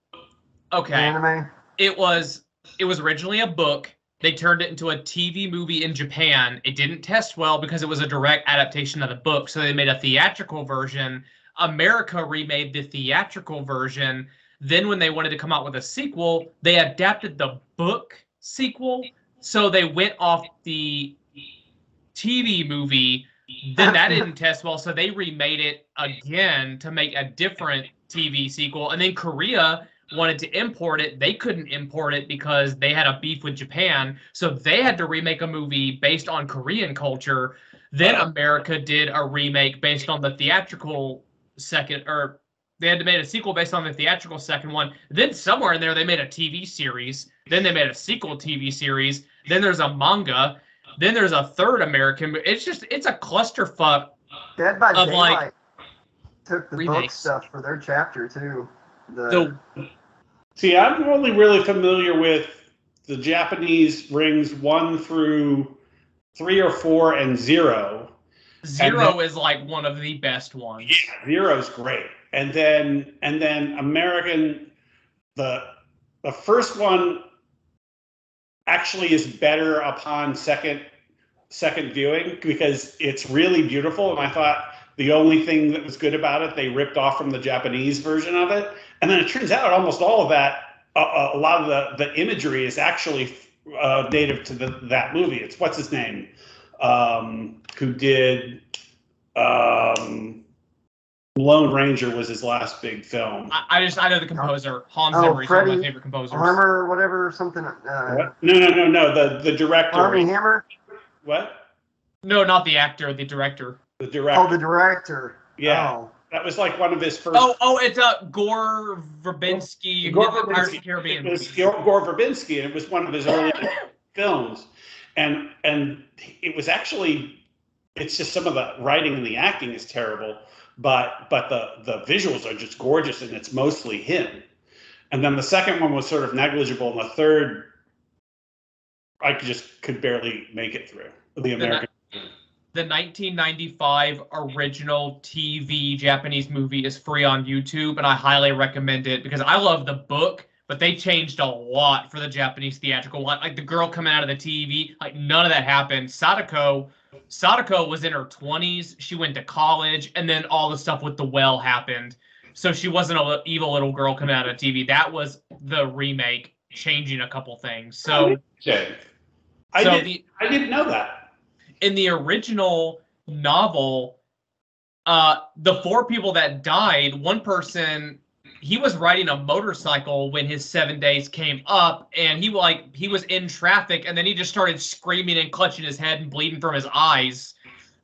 okay, anime. It was it was originally a book. They turned it into a T V movie in Japan. It didn't test well because it was a direct adaptation of the book. So they made a theatrical version. America remade the theatrical version. Then when they wanted to come out with a sequel, they adapted the book sequel. So they went off the T V movie. Then that didn't test well, so they remade it again to make a different T V sequel. And then Korea wanted to import it. They couldn't import it because they had a beef with Japan, so they had to remake a movie based on Korean culture. Then America did a remake based on the theatrical second, or they had to make a sequel based on the theatrical second one. Then somewhere in there, they made a T V series. Then they made a sequel T V series. Then there's a manga. Then there's a third American. It's just it's a clusterfuck. Dead by Daylight like, took the remakes. Book stuff for their chapter too. The, the see, I'm only really familiar with the Japanese Rings one through three or four and zero. Zero and then, is like one of the best ones. Yeah, zero's great. And then and then American the the first one actually is better upon second second viewing because it's really beautiful, and I thought the only thing that was good about it they ripped off from the Japanese version of it, and then it turns out almost all of that uh, a lot of the the imagery is actually uh, native to the, that movie. It's what's his name um, who did um, Lone Ranger was his last big film. I, I just I know the composer. Hans oh, Zimmer is one of my favorite composers. Armor, whatever, something. Uh, no, no, no, no. The the director. Army Hammer. What? No, not the actor. The director. The director. Oh, the director. Yeah, oh. That was like one of his first. Oh, oh, it's a Gore Verbinski. Gore Verbinski. Caribbean. It was Gore Verbinski, and it was one of his early films, and and it was actually, it's just some of the writing and the acting is terrible. But but the, the visuals are just gorgeous, and it's mostly him. And then the second one was sort of negligible, and the third, I just could barely make it through. The American. The, the nineteen ninety-five original T V Japanese movie is free on YouTube, and I highly recommend it because I love the book, but they changed a lot for the Japanese theatrical one. Like the girl coming out of the T V, like none of that happened. Sadako. Sadako was in her twenties. She went to college, and then all the stuff with the well happened. So she wasn't an evil little girl coming out of T V. That was the remake, changing a couple things. So, okay. I, so did, the, I didn't know that. In the original novel, uh, the four people that died, one person, he was riding a motorcycle when his seven days came up, and he like he was in traffic, and then he just started screaming and clutching his head and bleeding from his eyes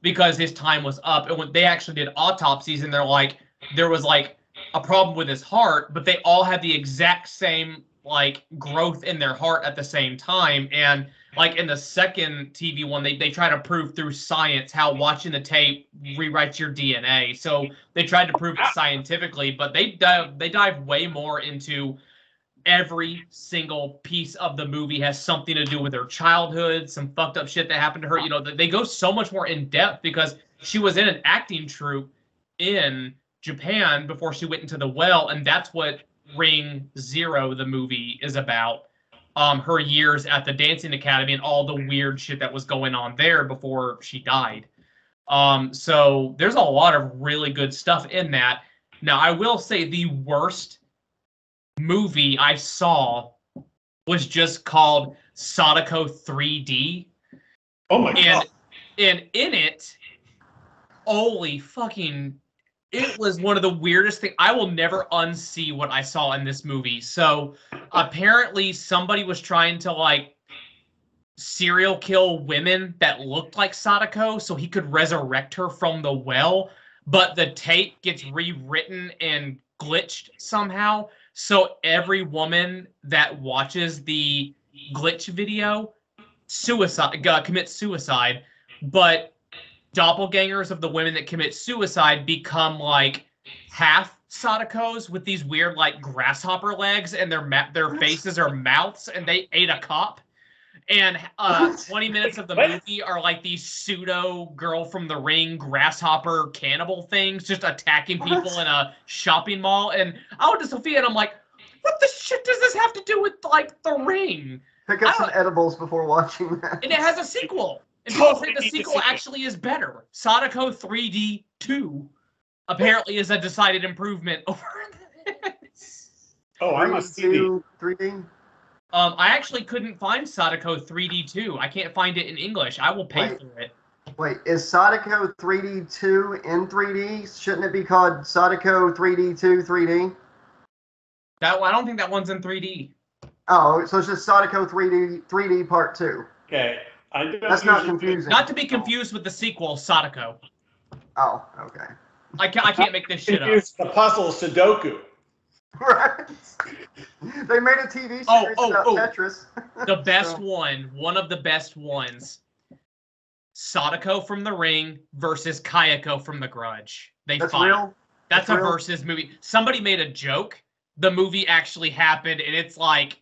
because his time was up. And when they actually did autopsies, and they're like, there was like a problem with his heart, but they all had the exact same like growth in their heart at the same time. And like in the second T V one, they, they try to prove through science how watching the tape rewrites your D N A. So they tried to prove it scientifically, but they dive, they dive way more into every single piece of the movie has something to do with her childhood, some fucked up shit that happened to her. You know, they go so much more in depth because she was in an acting troupe in Japan before she went into the well, and that's what Ring Zero, the movie, is about. Um, her years at the dancing academy and all the weird shit that was going on there before she died. Um, so there's a lot of really good stuff in that. Now, I will say the worst movie I saw was just called Sadako three D. Oh my and, god. And in it, holy fucking, it was one of the weirdest things. I will never unsee what I saw in this movie. So apparently somebody was trying to like serial kill women that looked like Sadako so he could resurrect her from the well, but the tape gets rewritten and glitched somehow. So every woman that watches the glitch video suicide uh, commits suicide, but doppelgangers of the women that commit suicide become like half Sadakos with these weird like grasshopper legs, and their ma their faces are mouths, and they ate a cop. And uh, twenty minutes of the movie are like these pseudo girl from the ring grasshopper cannibal things just attacking people what? in a shopping mall. And I went to Sophia and I'm like, what the shit does this have to do with like the Ring? Pick up some edibles before watching that. And it has a sequel. And totally the sequel actually is better. Sadako three D two apparently is a decided improvement over this. Oh, I must see the three D. Um, I actually couldn't find Sadako three D two. I can't find it in English. I will pay wait, for it. Wait, is Sadako three D two in three D? Shouldn't it be called Sadako three D two three D? That I don't think that one's in three D. Oh, so it's just Sadako three D three D Part two. Okay. I don't That's not confusing. Not to be confused with the sequel, Sadako. Oh, okay. I can't, I can't make this shit up. It's the puzzle Sudoku. Right. They made a T V series oh, oh, about oh. Tetris. The best so. one, one of the best ones. Sadako from The Ring versus Kayako from The Grudge. They That's fight. Real? That's, That's a real? versus movie. Somebody made a joke. The movie actually happened, and it's like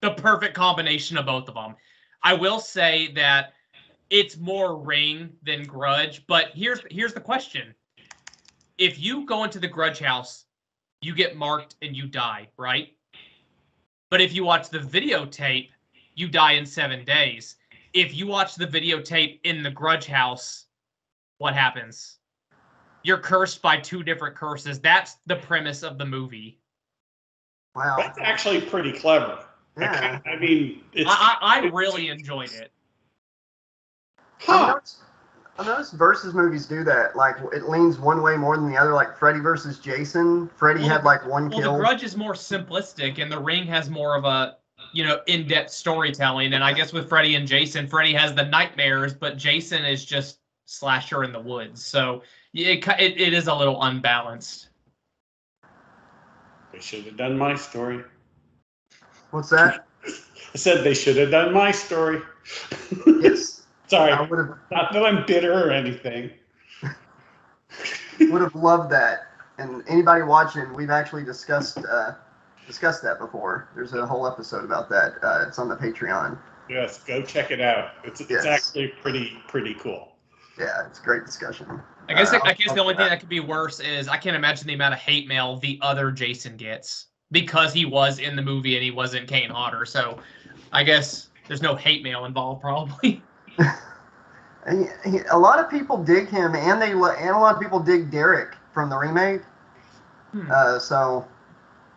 the perfect combination of both of them. I will say that it's more Ring than Grudge, but here's here's the question. If you go into the Grudge house, you get marked and you die, right? But if you watch the videotape, you die in seven days. If you watch the videotape in the Grudge house, what happens? You're cursed by two different curses. That's the premise of the movie. Wow. That's actually pretty clever. Yeah. I mean, it's, I, I really enjoyed it. Huh. I noticed, I noticed versus movies do that. Like, it leans one way more than the other. Like Freddy versus Jason. Freddy well, had like one well, kill. The Grudge is more simplistic, and The Ring has more of a, you know, in-depth storytelling. And I guess with Freddy and Jason, Freddy has the nightmares, but Jason is just slasher in the woods. So it it, it is a little unbalanced. They should have done my story. What's that? I said they should have done my story. Yes. Sorry. I would have, not that I'm bitter or anything. Would have loved that. And anybody watching, we've actually discussed uh, discussed that before. There's a whole episode about that. Uh, it's on the Patreon. Yes, go check it out. It's yes. it's actually pretty pretty cool. Yeah, it's a great discussion. I guess uh, I, I guess the only thing that could be worse is I can't imagine the amount of hate mail the other Jason gets, because he was in the movie and he wasn't Kane Hodder. So I guess there's no hate mail involved, probably. A lot of people dig him, and they and a lot of people dig Derek from the remake. Hmm. Uh, so,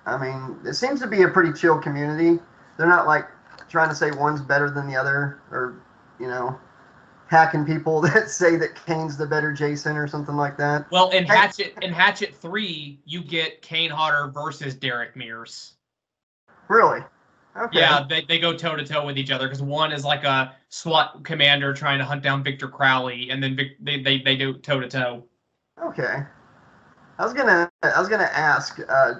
I mean, it seems to be a pretty chill community. They're not, like, trying to say one's better than the other, or, you know, hacking people that say that Kane's the better Jason or something like that. Well, in Hatchet, in Hatchet three, you get Kane Hodder versus Derek Mears. Really? Okay. Yeah, they, they go toe to toe with each other, because one is like a SWAT commander trying to hunt down Victor Crowley, and then Vic, they, they, they do toe to toe. Okay. I was gonna, I was gonna ask, uh,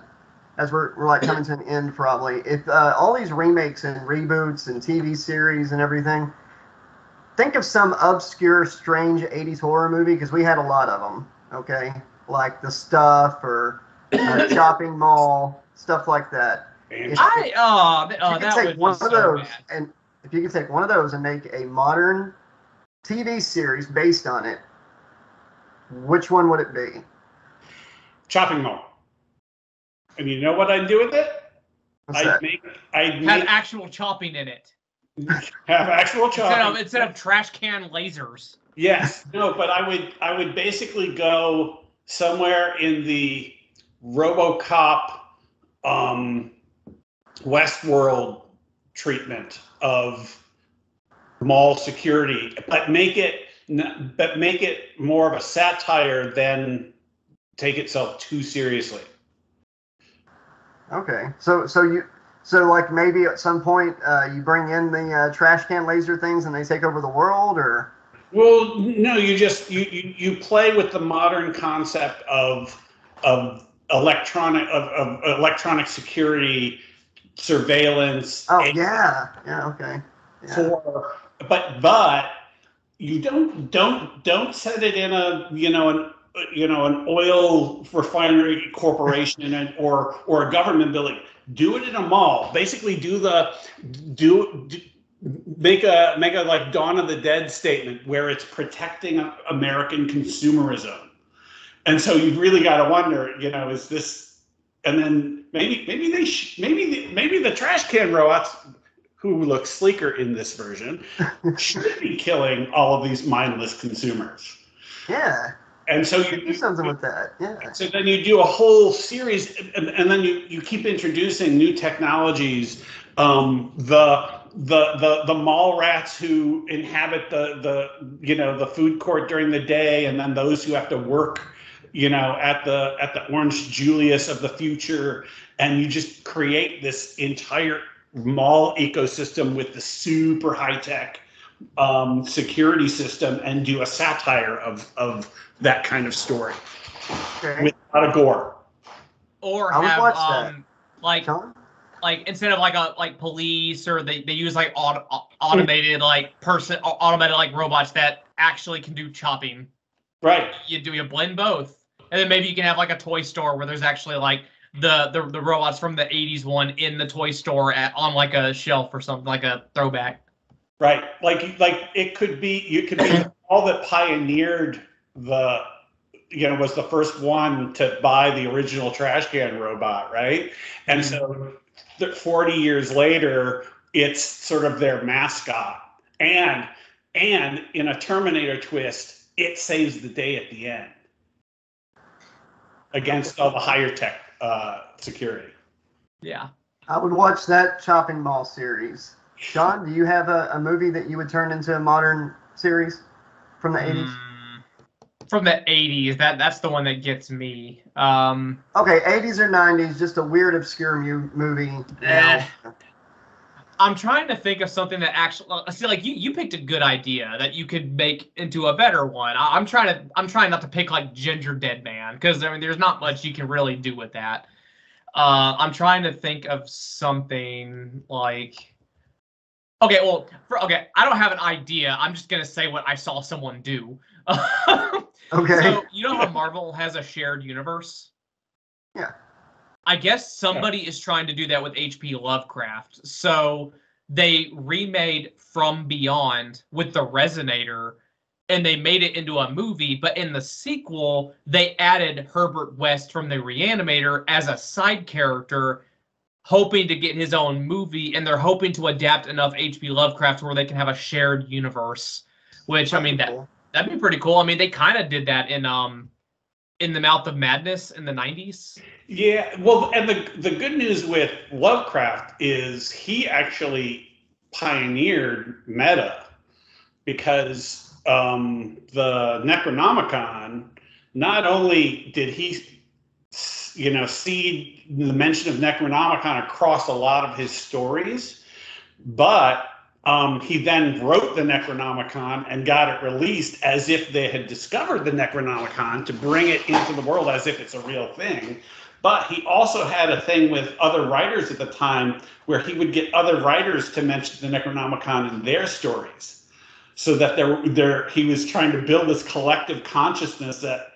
as we're we're like coming to an end, probably, if uh, all these remakes and reboots and T V series and everything, think of some obscure, strange eighties horror movie, because we had a lot of them. Okay, like The Stuff or uh, Shopping Mall, stuff like that. If, I oh, oh that take would one be of so those bad. And if you could take one of those and make a modern T V series based on it, which one would it be? Chopping Mall. And you know what I'd do with it? What's I'd that? make I'd have make, actual chopping in it. Have actual chopping instead of, instead of trash can lasers. Yes, no, but I would I would basically go somewhere in the RoboCop, um, Westworld treatment of mall security, but make it but make it more of a satire than take itself too seriously. Okay, so so you so like maybe at some point uh, you bring in the uh, trash can laser things and they take over the world, or well, no, you just you you, you play with the modern concept of of electronic of, of electronic security. Surveillance. Oh yeah, yeah, okay. Yeah. For but but you don't don't don't set it in a you know an you know an oil refinery corporation in an, or or a government building. Do it in a mall. Basically, do the do, do make a make a like Dawn of the Dead statement where it's protecting American consumerism, and so you've really got to wonder, you know, is this. And then maybe maybe they sh maybe the, maybe the trash can robots, who look sleeker in this version, should be killing all of these mindless consumers. Yeah. And so you do something you, with that. Yeah. So then you do a whole series, and, and then you you keep introducing new technologies. Um, the the the the mall rats who inhabit the the you know the food court during the day, and then those who have to work. You know, at the at the Orange Julius of the future, and you just create this entire mall ecosystem with the super high tech um, security system, and do a satire of of that kind of story okay. with a lot of gore. Or I have would watch um, that. like John? like instead of like a like police, or they they use like auto, automated like person automated like robots that actually can do chopping. Right. You do you blend both. And then maybe you can have like a toy store where there's actually like the the, the robots from the eighties one in the toy store at, on like a shelf or something, like a throwback. Right. Like like it could be you could be all that pioneered the you know was the first one to buy the original trash can robot, right? And so forty years later, it's sort of their mascot. And and in a Terminator twist, it saves the day at the end against all the higher tech uh, security. Yeah. I would watch that Chopping Mall series. Sean, do you have a, a movie that you would turn into a modern series from the eighties? Mm, from the eighties. That, that's the one that gets me. Um, okay, eighties or nineties, just a weird, obscure mu movie. Eh, I'm trying to think of something that actually see like you, you picked a good idea that you could make into a better one. I, I'm trying to I'm trying not to pick like Ginger Dead Man, because I mean there's not much you can really do with that. Uh, I'm trying to think of something like okay, well, for, okay, I don't have an idea. I'm just gonna say what I saw someone do. Okay. So you know how Marvel has a shared universe? Yeah. I guess somebody is trying to do that with H P Lovecraft. So they remade From Beyond with the Resonator, and they made it into a movie. But in the sequel, they added Herbert West from the Reanimator as a side character, hoping to get his own movie. And they're hoping to adapt enough H P Lovecraft where they can have a shared universe. Which, I mean, that that'd be pretty cool. I mean, they kind of did that in um. In the Mouth of Madness in the nineties? Yeah, well, and the, the good news with Lovecraft is he actually pioneered meta, because um, the Necronomicon, not only did he, you know, seed the mention of Necronomicon across a lot of his stories, but Um, he then wrote the Necronomicon and got it released as if they had discovered the Necronomicon to bring it into the world as if it's a real thing. But he also had a thing with other writers at the time where he would get other writers to mention the Necronomicon in their stories, so that there, there he was trying to build this collective consciousness that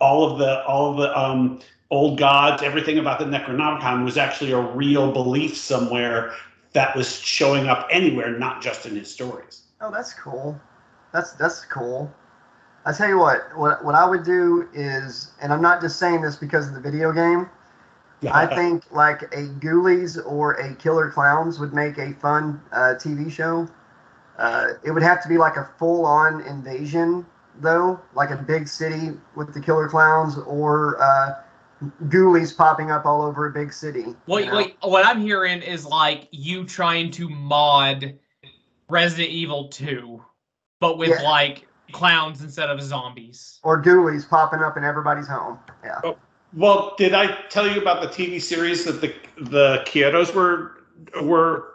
all of the all of the um, old gods, everything about the Necronomicon was actually a real belief somewhere that was showing up anywhere, not just in his stories. Oh, that's cool. That's that's cool. I tell you what, what, what I would do is, and I'm not just saying this because of the video game, yeah. I think like a Ghoulies or a Killer Klowns would make a fun uh, T V show. Uh, it would have to be like a full-on invasion, though, like a big city with the Killer Klowns or uh, Ghoulies popping up all over a big city. Well, you know? Like, what I'm hearing is like you trying to mod Resident Evil two, but with yeah. like... Clowns instead of zombies. Or ghoulies popping up in everybody's home. Yeah. Oh, well, did I tell you about the T V series that the the Kyotos were were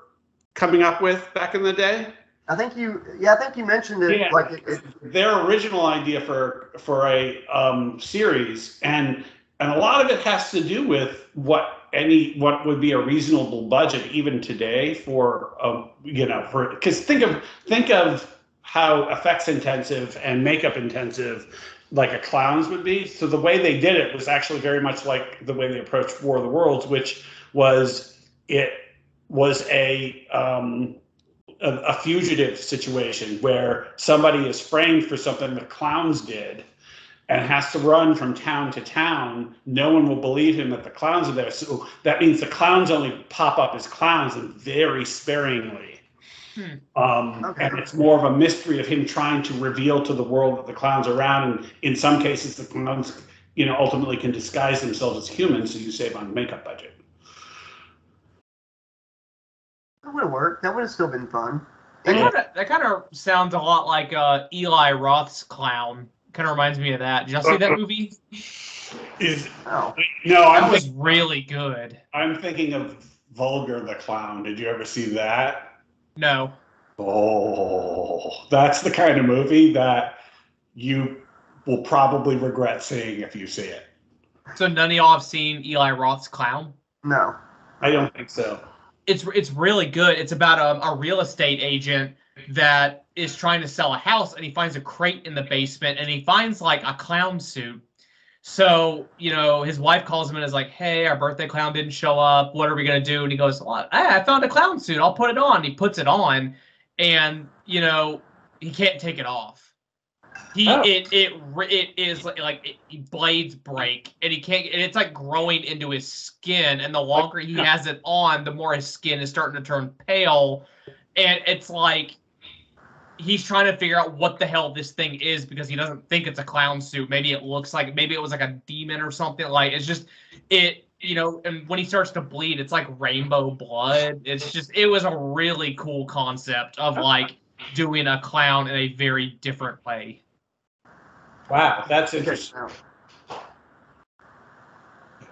coming up with back in the day? I think you yeah, I think you mentioned it. Yeah. Like it, it, their original idea for for a um, series, and and a lot of it has to do with what any what would be a reasonable budget even today for uh, you know for because think of think of how effects intensive and makeup intensive like a Clowns would be. So the way they did it was actually very much like the way they approached War of the Worlds, which was it was a, um, a, a fugitive situation where somebody is framed for something the Clowns did and has to run from town to town. No one will believe him that the Clowns are there. So that means the Clowns only pop up as Clowns and very sparingly. Um, okay. And it's more of a mystery of him trying to reveal to the world that the Clowns are around, and in some cases the Clowns, you know, ultimately can disguise themselves as humans, so you save on makeup budget. That would have worked. That would have still been fun. That yeah. kind of that kind of sounds a lot like uh, Eli Roth's Clown. Kind of reminds me of that. Did y'all see that movie? Is oh. no, that I'm was thinking, really good. I'm thinking of Vulgar the Clown. Did you ever see that? No. Oh, that's the kind of movie that you will probably regret seeing if you see it. So none of y'all have seen Eli Roth's Clown? No. I don't think so. It's it's really good. It's about a, a real estate agent that is trying to sell a house, and he finds a crate in the basement, and he finds, like, a clown suit. So, you know, his wife calls him and is like, hey, our birthday clown didn't show up. What are we going to do? And he goes, well, I found a clown suit. I'll put it on. He puts it on and, you know, he can't take it off. He oh. it, it it is like, like it, blades break and he can't. And it's like growing into his skin. And the longer he has it on, the more his skin is starting to turn pale. And it's like, he's trying to figure out what the hell this thing is because he doesn't think it's a clown suit. Maybe it looks like, maybe it was like a demon or something. Like, it's just, it, you know, and when he starts to bleed, it's like rainbow blood. It's just, it was a really cool concept of like doing a clown in a very different way. Wow, that's interesting.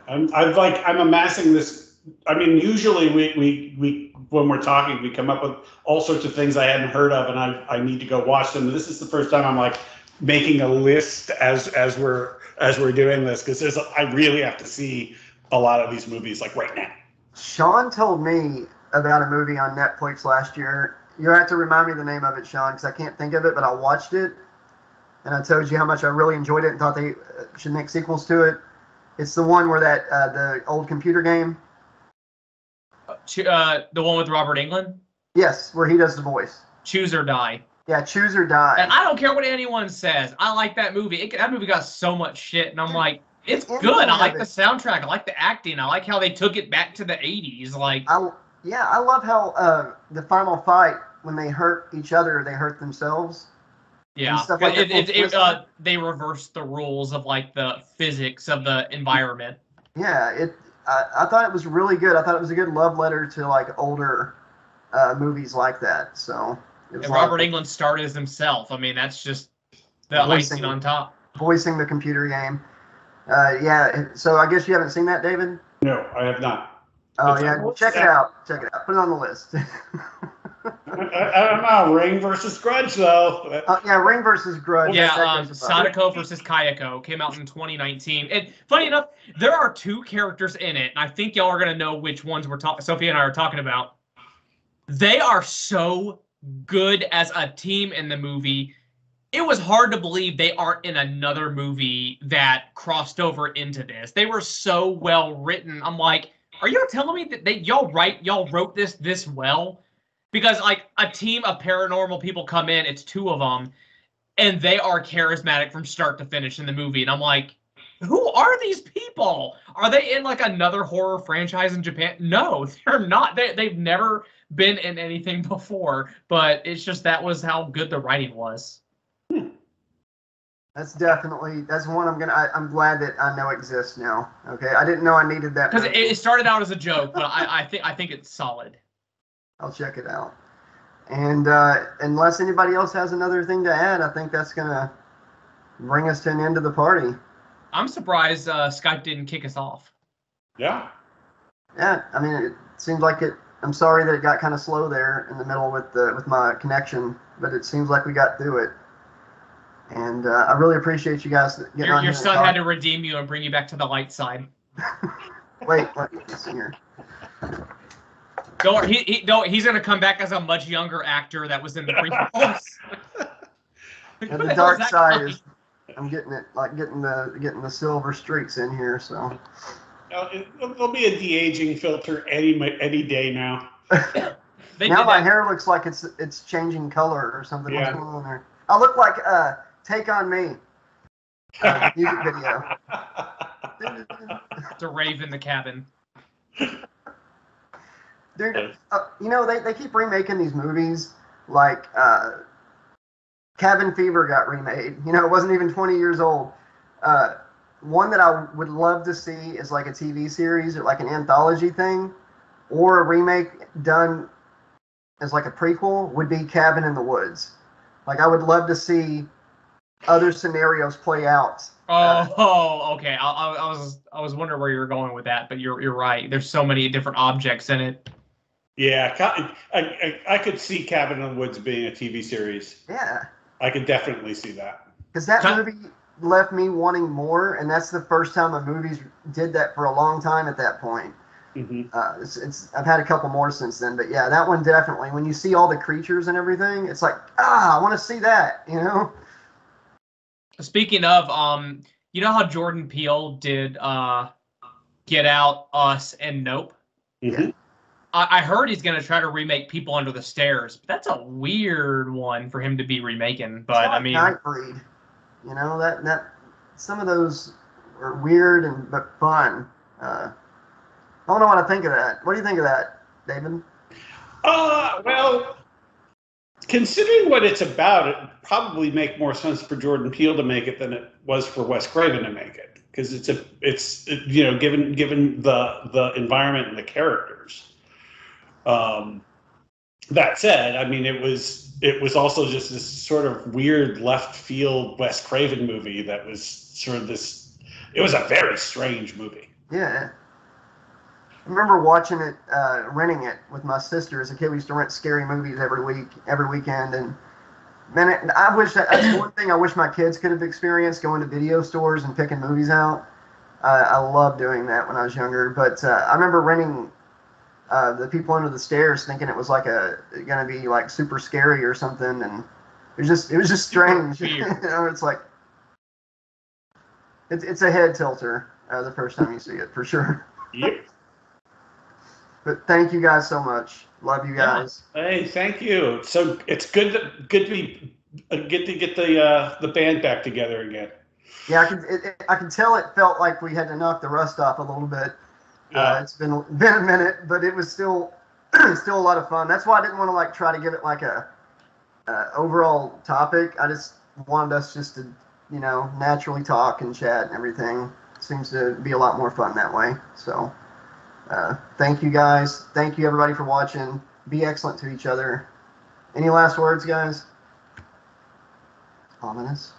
I'm, I'm like, I'm amassing this. I mean, usually we, we, we, when we're talking, we come up with all sorts of things I hadn't heard of, and I, I need to go watch them. This is the first time I'm like making a list as as we're as we're doing this because there's a, I really have to see a lot of these movies like right now. Sean told me about a movie on Netflix last year. You have to remind me the name of it, Sean, because I can't think of it. But I watched it, and I told you how much I really enjoyed it and thought they should make sequels to it. It's the one where that uh, the old computer game. Uh, the one with Robert Englund? Yes, where he does the voice. Choose or Die. Yeah, Choose or Die. And I don't care what anyone says. I like that movie. It, that movie got so much shit, and I'm like, it's good. I like the soundtrack. I like the acting. I like how they took it back to the eighties. Like, I, yeah, I love how uh, the final fight, when they hurt each other, they hurt themselves. Yeah, but like it, it, it, uh, they reversed the rules of, like, the physics of the environment. Yeah, it... I, I thought it was really good. I thought it was a good love letter to like older uh, movies like that. So it was and Robert Englund starred as himself. I mean, that's just the icing on top. Voicing the computer game. Uh, yeah. So I guess you haven't seen that, David? No, I have not. Oh, it's yeah. Check it out. Check it out. Put it on the list. I don't know. Ring versus Grudge, though. Uh, yeah, Ring versus Grudge. Yeah, um, Sadako versus Kayako came out in twenty nineteen. And funny enough, there are two characters in it, and I think y'all are going to know which ones we're talking. Sophia and I are talking about. They are so good as a team in the movie. It was hard to believe they aren't in another movie that crossed over into this. They were so well written. I'm like, are y'all telling me that they y'all write y'all wrote this this well? Because like a team of paranormal people come in, it's two of them, and they are charismatic from start to finish in the movie. And I'm like, who are these people? Are they in like another horror franchise in Japan? No, they're not. They they've never been in anything before. But it's just that was how good the writing was. That's definitely, that's one I'm gonna, I, I'm glad that I know exists now, okay? I didn't know I needed that. Because it started out as a joke, but I, I think I think it's solid. I'll check it out. And uh, unless anybody else has another thing to add, I think that's gonna bring us to an end of the party. I'm surprised uh, Skype didn't kick us off. Yeah. Yeah, I mean, it seems like it, I'm sorry that it got kind of slow there in the middle with the, with my connection, but it seems like we got through it. And uh, I really appreciate you guys getting your, on Your son had to redeem you and bring you back to the light side. Wait, let me listen here. Don't, he, he, don't, he's going to come back as a much younger actor that was in the prequels. And the dark side is, I'm getting it, like getting the getting the silver streaks in here. So now, it, there'll be a de-aging filter any any day now. Now my hair looks like it's it's changing color or something. Yeah. What's going on there? I look like uh, Take On Me. Uh, music video. It's a rave in the cabin. Dude, uh, you know, they, they keep remaking these movies. Like, uh, Cabin Fever got remade. You know, it wasn't even twenty years old. Uh, one that I would love to see is like a T V series or like an anthology thing. Or a remake done as like a prequel would be Cabin in the Woods. Like, I would love to see other scenarios play out. Oh, uh, oh okay. I, I, I was I was wondering where you were going with that, but you're you're right. There's so many different objects in it. Yeah, I, I, I could see Cabin in the Woods being a T V series. Yeah. I could definitely see that. Because that Cut. movie left me wanting more, and that's the first time a movie's did that for a long time at that point. Mm-hmm. uh, it's, it's, I've had a couple more since then, but yeah, that one definitely. When you see all the creatures and everything, it's like, ah, I want to see that, you know? Speaking of, um, you know how Jordan Peele did uh, Get Out, Us, and Nope? Mm-hmm. I, I heard he's going to try to remake People Under the Stairs, but that's a weird one for him to be remaking, but it's like I mean... Nightbreed. You know, that, that, some of those are weird and but fun, uh... I don't know what I think of that. What do you think of that, David? Uh, well, considering what it's about, it probably make more sense for Jordan Peele to make it than it was for Wes Craven to make it, because it's a, it's it, you know, given given the the environment and the characters. Um, that said, I mean, it was it was also just this sort of weird left field Wes Craven movie that was sort of this. It was a very strange movie. Yeah. I remember watching it, uh, renting it with my sister as a kid. We used to rent scary movies every week, every weekend. And man, it, I wish that, that's one thing I wish my kids could have experienced, going to video stores and picking movies out. Uh, I loved doing that when I was younger. But uh, I remember renting uh, The People Under the Stairs, thinking it was like a going to be like super scary or something, and it was just it was just strange. You know, it's like it's it's a head tilter uh, the first time you see it for sure. Yep. But thank you guys so much. Love you guys. Yeah. Hey, thank you. So it's good to good to be good to get the uh, the band back together again. Yeah, I can it, it, I can tell it felt like we had to knock the rust off a little bit. Yeah. Uh, it's been been a minute, but it was still still a lot of fun. That's why I didn't want to like try to give it like a uh, overall topic. I just wanted us just to you know naturally talk and chat and everything. It seems to be a lot more fun that way. So. Uh, thank you guys. Thank you everybody for watching. Be excellent to each other. Any last words, guys? Ominous.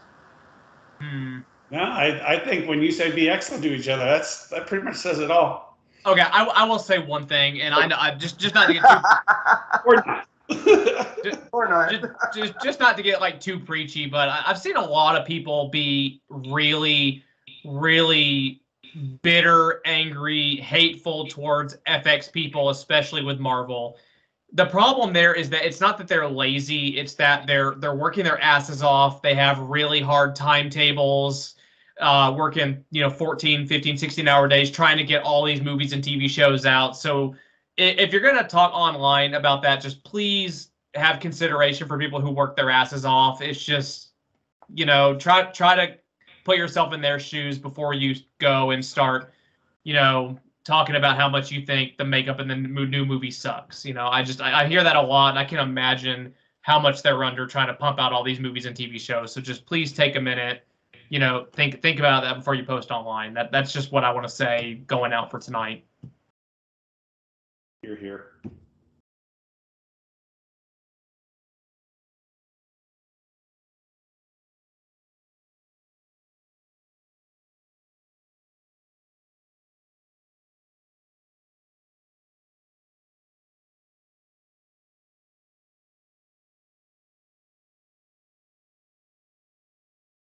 Hmm. No, I, I think when you say be excellent to each other, that's that pretty much says it all. Okay, I, I will say one thing, and I know I just just not to get too, or not. just, or not. Just, just, just not to get like too preachy, but I, I've seen a lot of people be really, really bitter, angry, hateful towards F X people, especially with Marvel. The problem there is that it's not that they're lazy, it's that they're they're working their asses off. They have really hard timetables, uh, working, you know, fourteen, fifteen, sixteen hour days trying to get all these movies and T V shows out. So if you're going to talk online about that, just please have consideration for people who work their asses off. It's just, you know, try try to put yourself in their shoes before you go and start, you know, talking about how much you think the makeup in the new movie sucks. You know, I just, I, I hear that a lot. And I can imagine how much they're under trying to pump out all these movies and T V shows. So just please take a minute, you know, think, think about that before you post online. That That's just what I want to say going out for tonight. You're here.